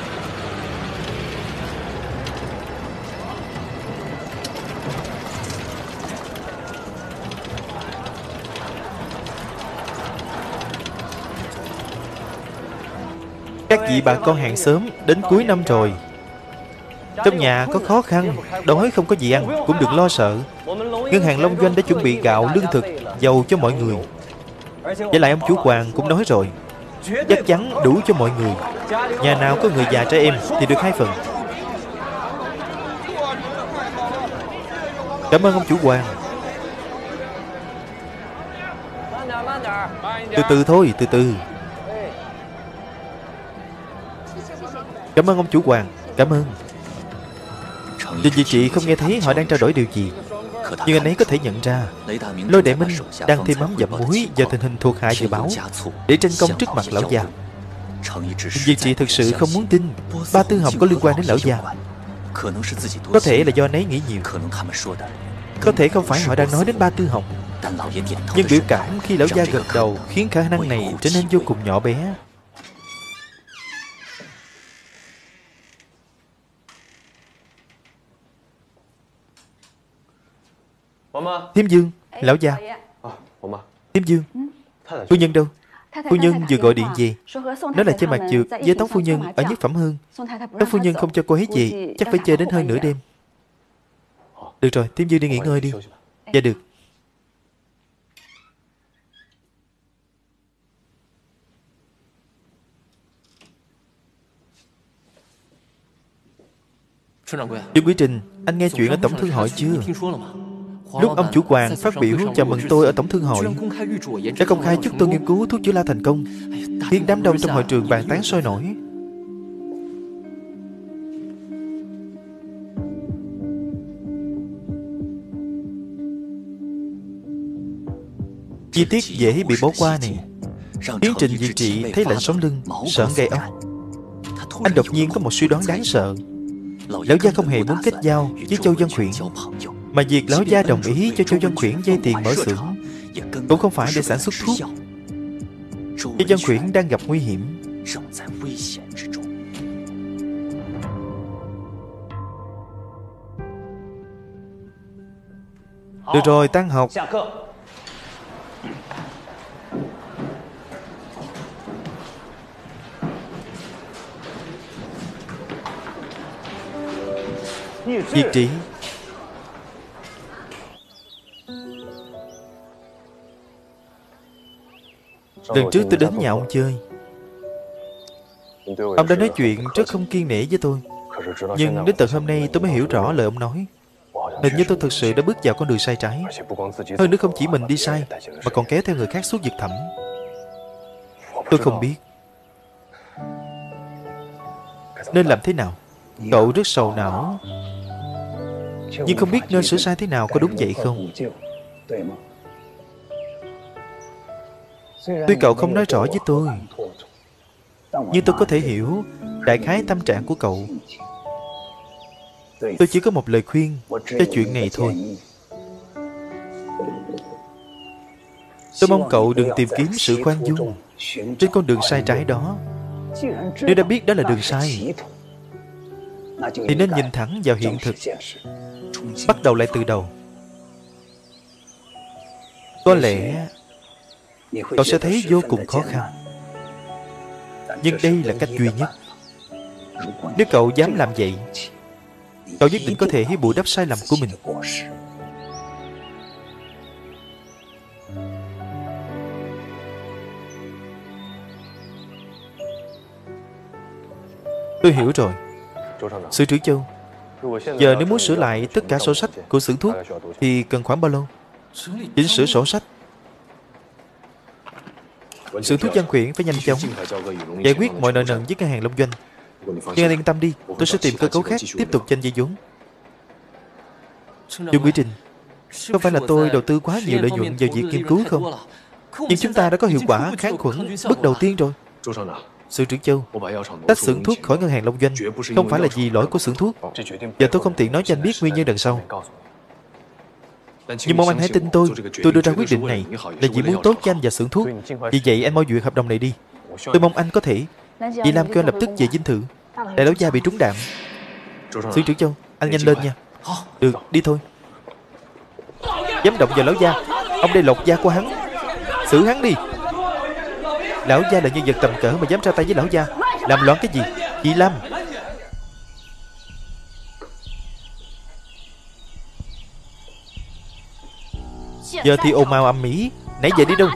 Các vị bà con hàng xóm, đến cuối năm rồi, trong nhà có khó khăn, đói không có gì ăn cũng đừng lo sợ. Ngân hàng Long Doanh đã chuẩn bị gạo, lương thực, dầu cho mọi người. Với lại ông chủ Hoàng cũng nói rồi, chắc chắn đủ cho mọi người. Nhà nào có người già trẻ em thì được hai phần. Cảm ơn ông chủ Hoàng. Từ từ thôi, từ từ. Cảm ơn ông chủ Hoàng, cảm ơn. Trình Diệp Trị không nghe thấy họ đang trao đổi điều gì. nhưng anh ấy có thể nhận ra Lôi Đại Minh đang thêm mắm dặm muối do tình hình thuộc hạ dự báo để tranh công trước mặt Lão Gia. Vì chị thực sự không muốn tin Ba Tư Hồng có liên quan đến Lão Gia. Có thể là do anh ấy nghĩ nhiều, có thể không phải họ đang nói đến Ba Tư Hồng. Nhưng biểu cảm khi Lão Gia gật đầu khiến khả năng này trở nên vô cùng nhỏ bé. Tiêm Dương, Lão Gia. Tiêm Dương, phu nhân đâu? Phu nhân vừa gọi điện về, nói là chơi mặt trượt với Tống phu nhân ở Nhất Phẩm Hương. Tống phu nhân không cho cô ấy về, chắc phải chơi đến hơn nửa đêm. Được rồi, Tiêm Dương đi nghỉ ngơi đi. Dạ được. Trương Quý Trình, anh nghe chuyện ở Tổng Thương Hội chưa? Lúc ông chủ Hoàng phát biểu chào mừng tôi ở Tổng Thương Hội, đã công khai chúc tôi nghiên cứu thuốc chữa la thành công, khiến đám đông trong hội trường bàn tán sôi nổi. Chi tiết dễ bị bỏ qua này khiến Trình Diệt Trị thấy lạnh sống lưng, sợ gây ông. Anh đột nhiên có một suy đoán đáng sợ. Lão Gia không hề muốn kết giao với Châu Văn Khuyển, mà việc Lão Gia đồng ý cho Châu Văn Khuyển vay tiền mở xưởng cũng không phải để sản xuất thuốc. Châu Văn Khuyển đang gặp nguy hiểm. Được rồi, tan học. Diệt Trị, lần trước tôi đến nhà ông chơi, ông đã nói chuyện rất không kiên nể với tôi. Nhưng đến tận hôm nay tôi mới hiểu rõ lời ông nói. Hình như tôi thực sự đã bước vào con đường sai trái. Hơn nữa không chỉ mình đi sai mà còn kéo theo người khác xuống vực thẳm. Tôi không biết nên làm thế nào. Cậu rất sầu não, nhưng không biết nên sửa sai thế nào, có đúng vậy không? Tuy cậu không nói rõ với tôi, nhưng tôi có thể hiểu đại khái tâm trạng của cậu. Tôi chỉ có một lời khuyên cho chuyện này thôi. Tôi mong cậu đừng tìm kiếm sự khoan dung trên con đường sai trái đó. Nếu đã biết đó là đường sai thì nên nhìn thẳng vào hiện thực, bắt đầu lại từ đầu. Có lẽ cậu sẽ thấy vô cùng khó khăn, nhưng đây là cách duy nhất. Nếu cậu dám làm vậy, cậu nhất định có thể bù đắp sai lầm của mình. Tôi hiểu rồi. Sử trưởng Châu, giờ nếu muốn sửa lại tất cả sổ sách của xưởng thuốc thì cần khoảng bao lâu? Chỉnh sửa sổ sách. Xưởng thuốc Văn Khuyển phải nhanh chóng giải quyết mọi nợ nần với ngân hàng Long Doanh. Nhưng anh yên tâm đi, tôi sẽ tìm cơ cấu khác tiếp tục tranh dây vốn. Dùng quy trình, không phải là tôi đầu tư quá nhiều lợi nhuận vào việc nghiên cứu không? Nhưng chúng ta đã có hiệu quả kháng khuẩn bước đầu tiên rồi. Sử trưởng Châu, tách xưởng thuốc khỏi ngân hàng Long Doanh không phải là vì lỗi của xưởng thuốc. Giờ tôi không tiện nói cho anh biết nguyên nhân đằng sau, nhưng mong anh hãy tin tôi. Tôi đưa ra quyết định này là vì muốn tốt cho anh và xưởng thuốc. Vì vậy anh mau duyệt hợp đồng này đi. Tôi mong anh có thể. Chị Lam kêu anh lập tức về dinh thự. Đại lão gia bị trúng đạn. Sử trưởng Châu, anh nhanh lên nha. Được, đi thôi. Dám động vào lão gia, ông đây lột da của hắn, xử hắn đi. Lão gia là nhân vật tầm cỡ mà dám ra tay với lão gia, làm loạn cái gì? Chị Lam. Giờ thì ồn ào ầm ĩ, nãy giờ đi đâu?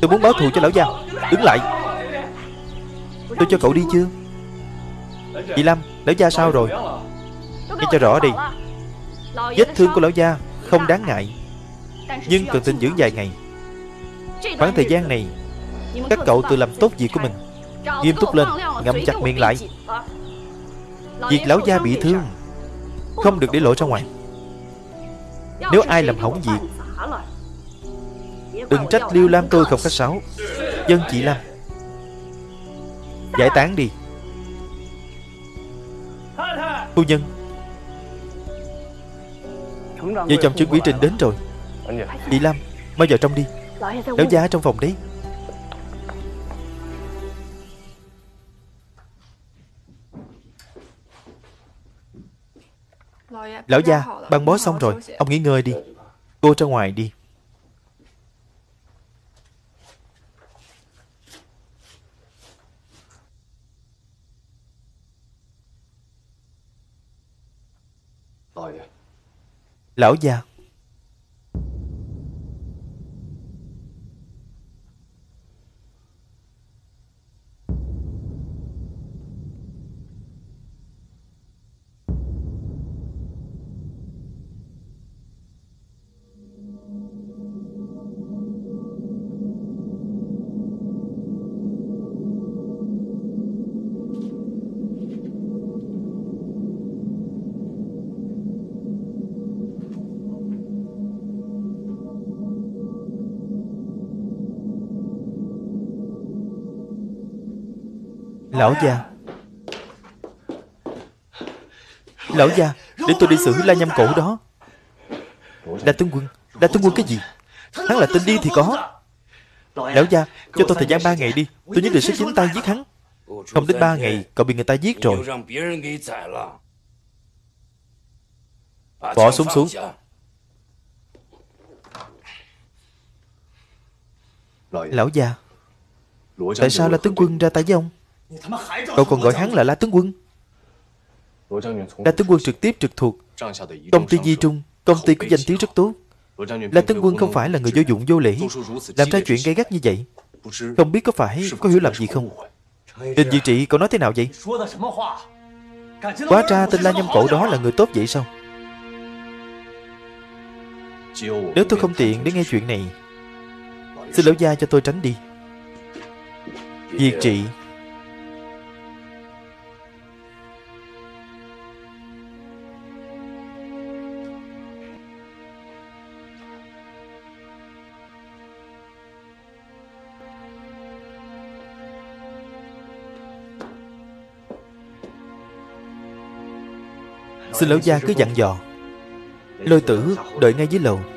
Tôi muốn báo thù cho lão gia. Đứng lại. Tôi cho cậu đi chưa? Chị Lam, lão gia sao rồi? Nghe cho rõ đi. Vết thương của lão gia không đáng ngại, nhưng cần tĩnh dưỡng vài ngày. Khoảng thời gian này các cậu tự làm tốt việc của mình. Nghiêm túc lên, ngậm chặt miệng lại. Việc lão gia bị thương không được để lộ ra ngoài. Nếu ai làm hỏng việc, đừng trách Liêu Lam tôi không khách sáo. Dân chị Lam, giải tán đi. Phu nhân, vợ chồng trưởng quỹ Trình đến rồi. Chị Lam, mau vào trong đi. Lão Gia ở trong phòng đấy. Lão Gia, băng bó xong rồi, ông nghỉ ngơi đi. Cô ra ngoài đi. Lão Gia, Lão Gia, Lão Gia, để tôi đi xử la nhâm cổ đó. Đại tướng quân, Đại tướng quân cái gì? Hắn là tên điên thì có. Lão Gia, cho tôi thời gian ba ngày đi. Tôi nhất định sẽ chính tay giết hắn. Không đến ba ngày, cậu bị người ta giết rồi. Bỏ súng xuống, xuống. Lão Gia, tại sao La tướng quân ra tay với ông? Cậu còn gọi hắn là La tướng quân. La tướng quân trực tiếp trực thuộc công ty Di Trung, công ty có danh tiếng rất tốt. La tướng quân không phải là người vô dụng vô lễ, làm ra chuyện gay gắt như vậy. Không biết có phải có hiểu lầm gì không? Trình Diệt Trị, cậu nói thế nào vậy? Quá ra tên La nhâm cổ đó là người tốt vậy sao? Nếu tôi không tiện để nghe chuyện này, xin Lão Gia cho tôi tránh đi. Diệt Trị, xin Lão Gia cứ dặn dò. Lôi Tử đợi ngay dưới lầu.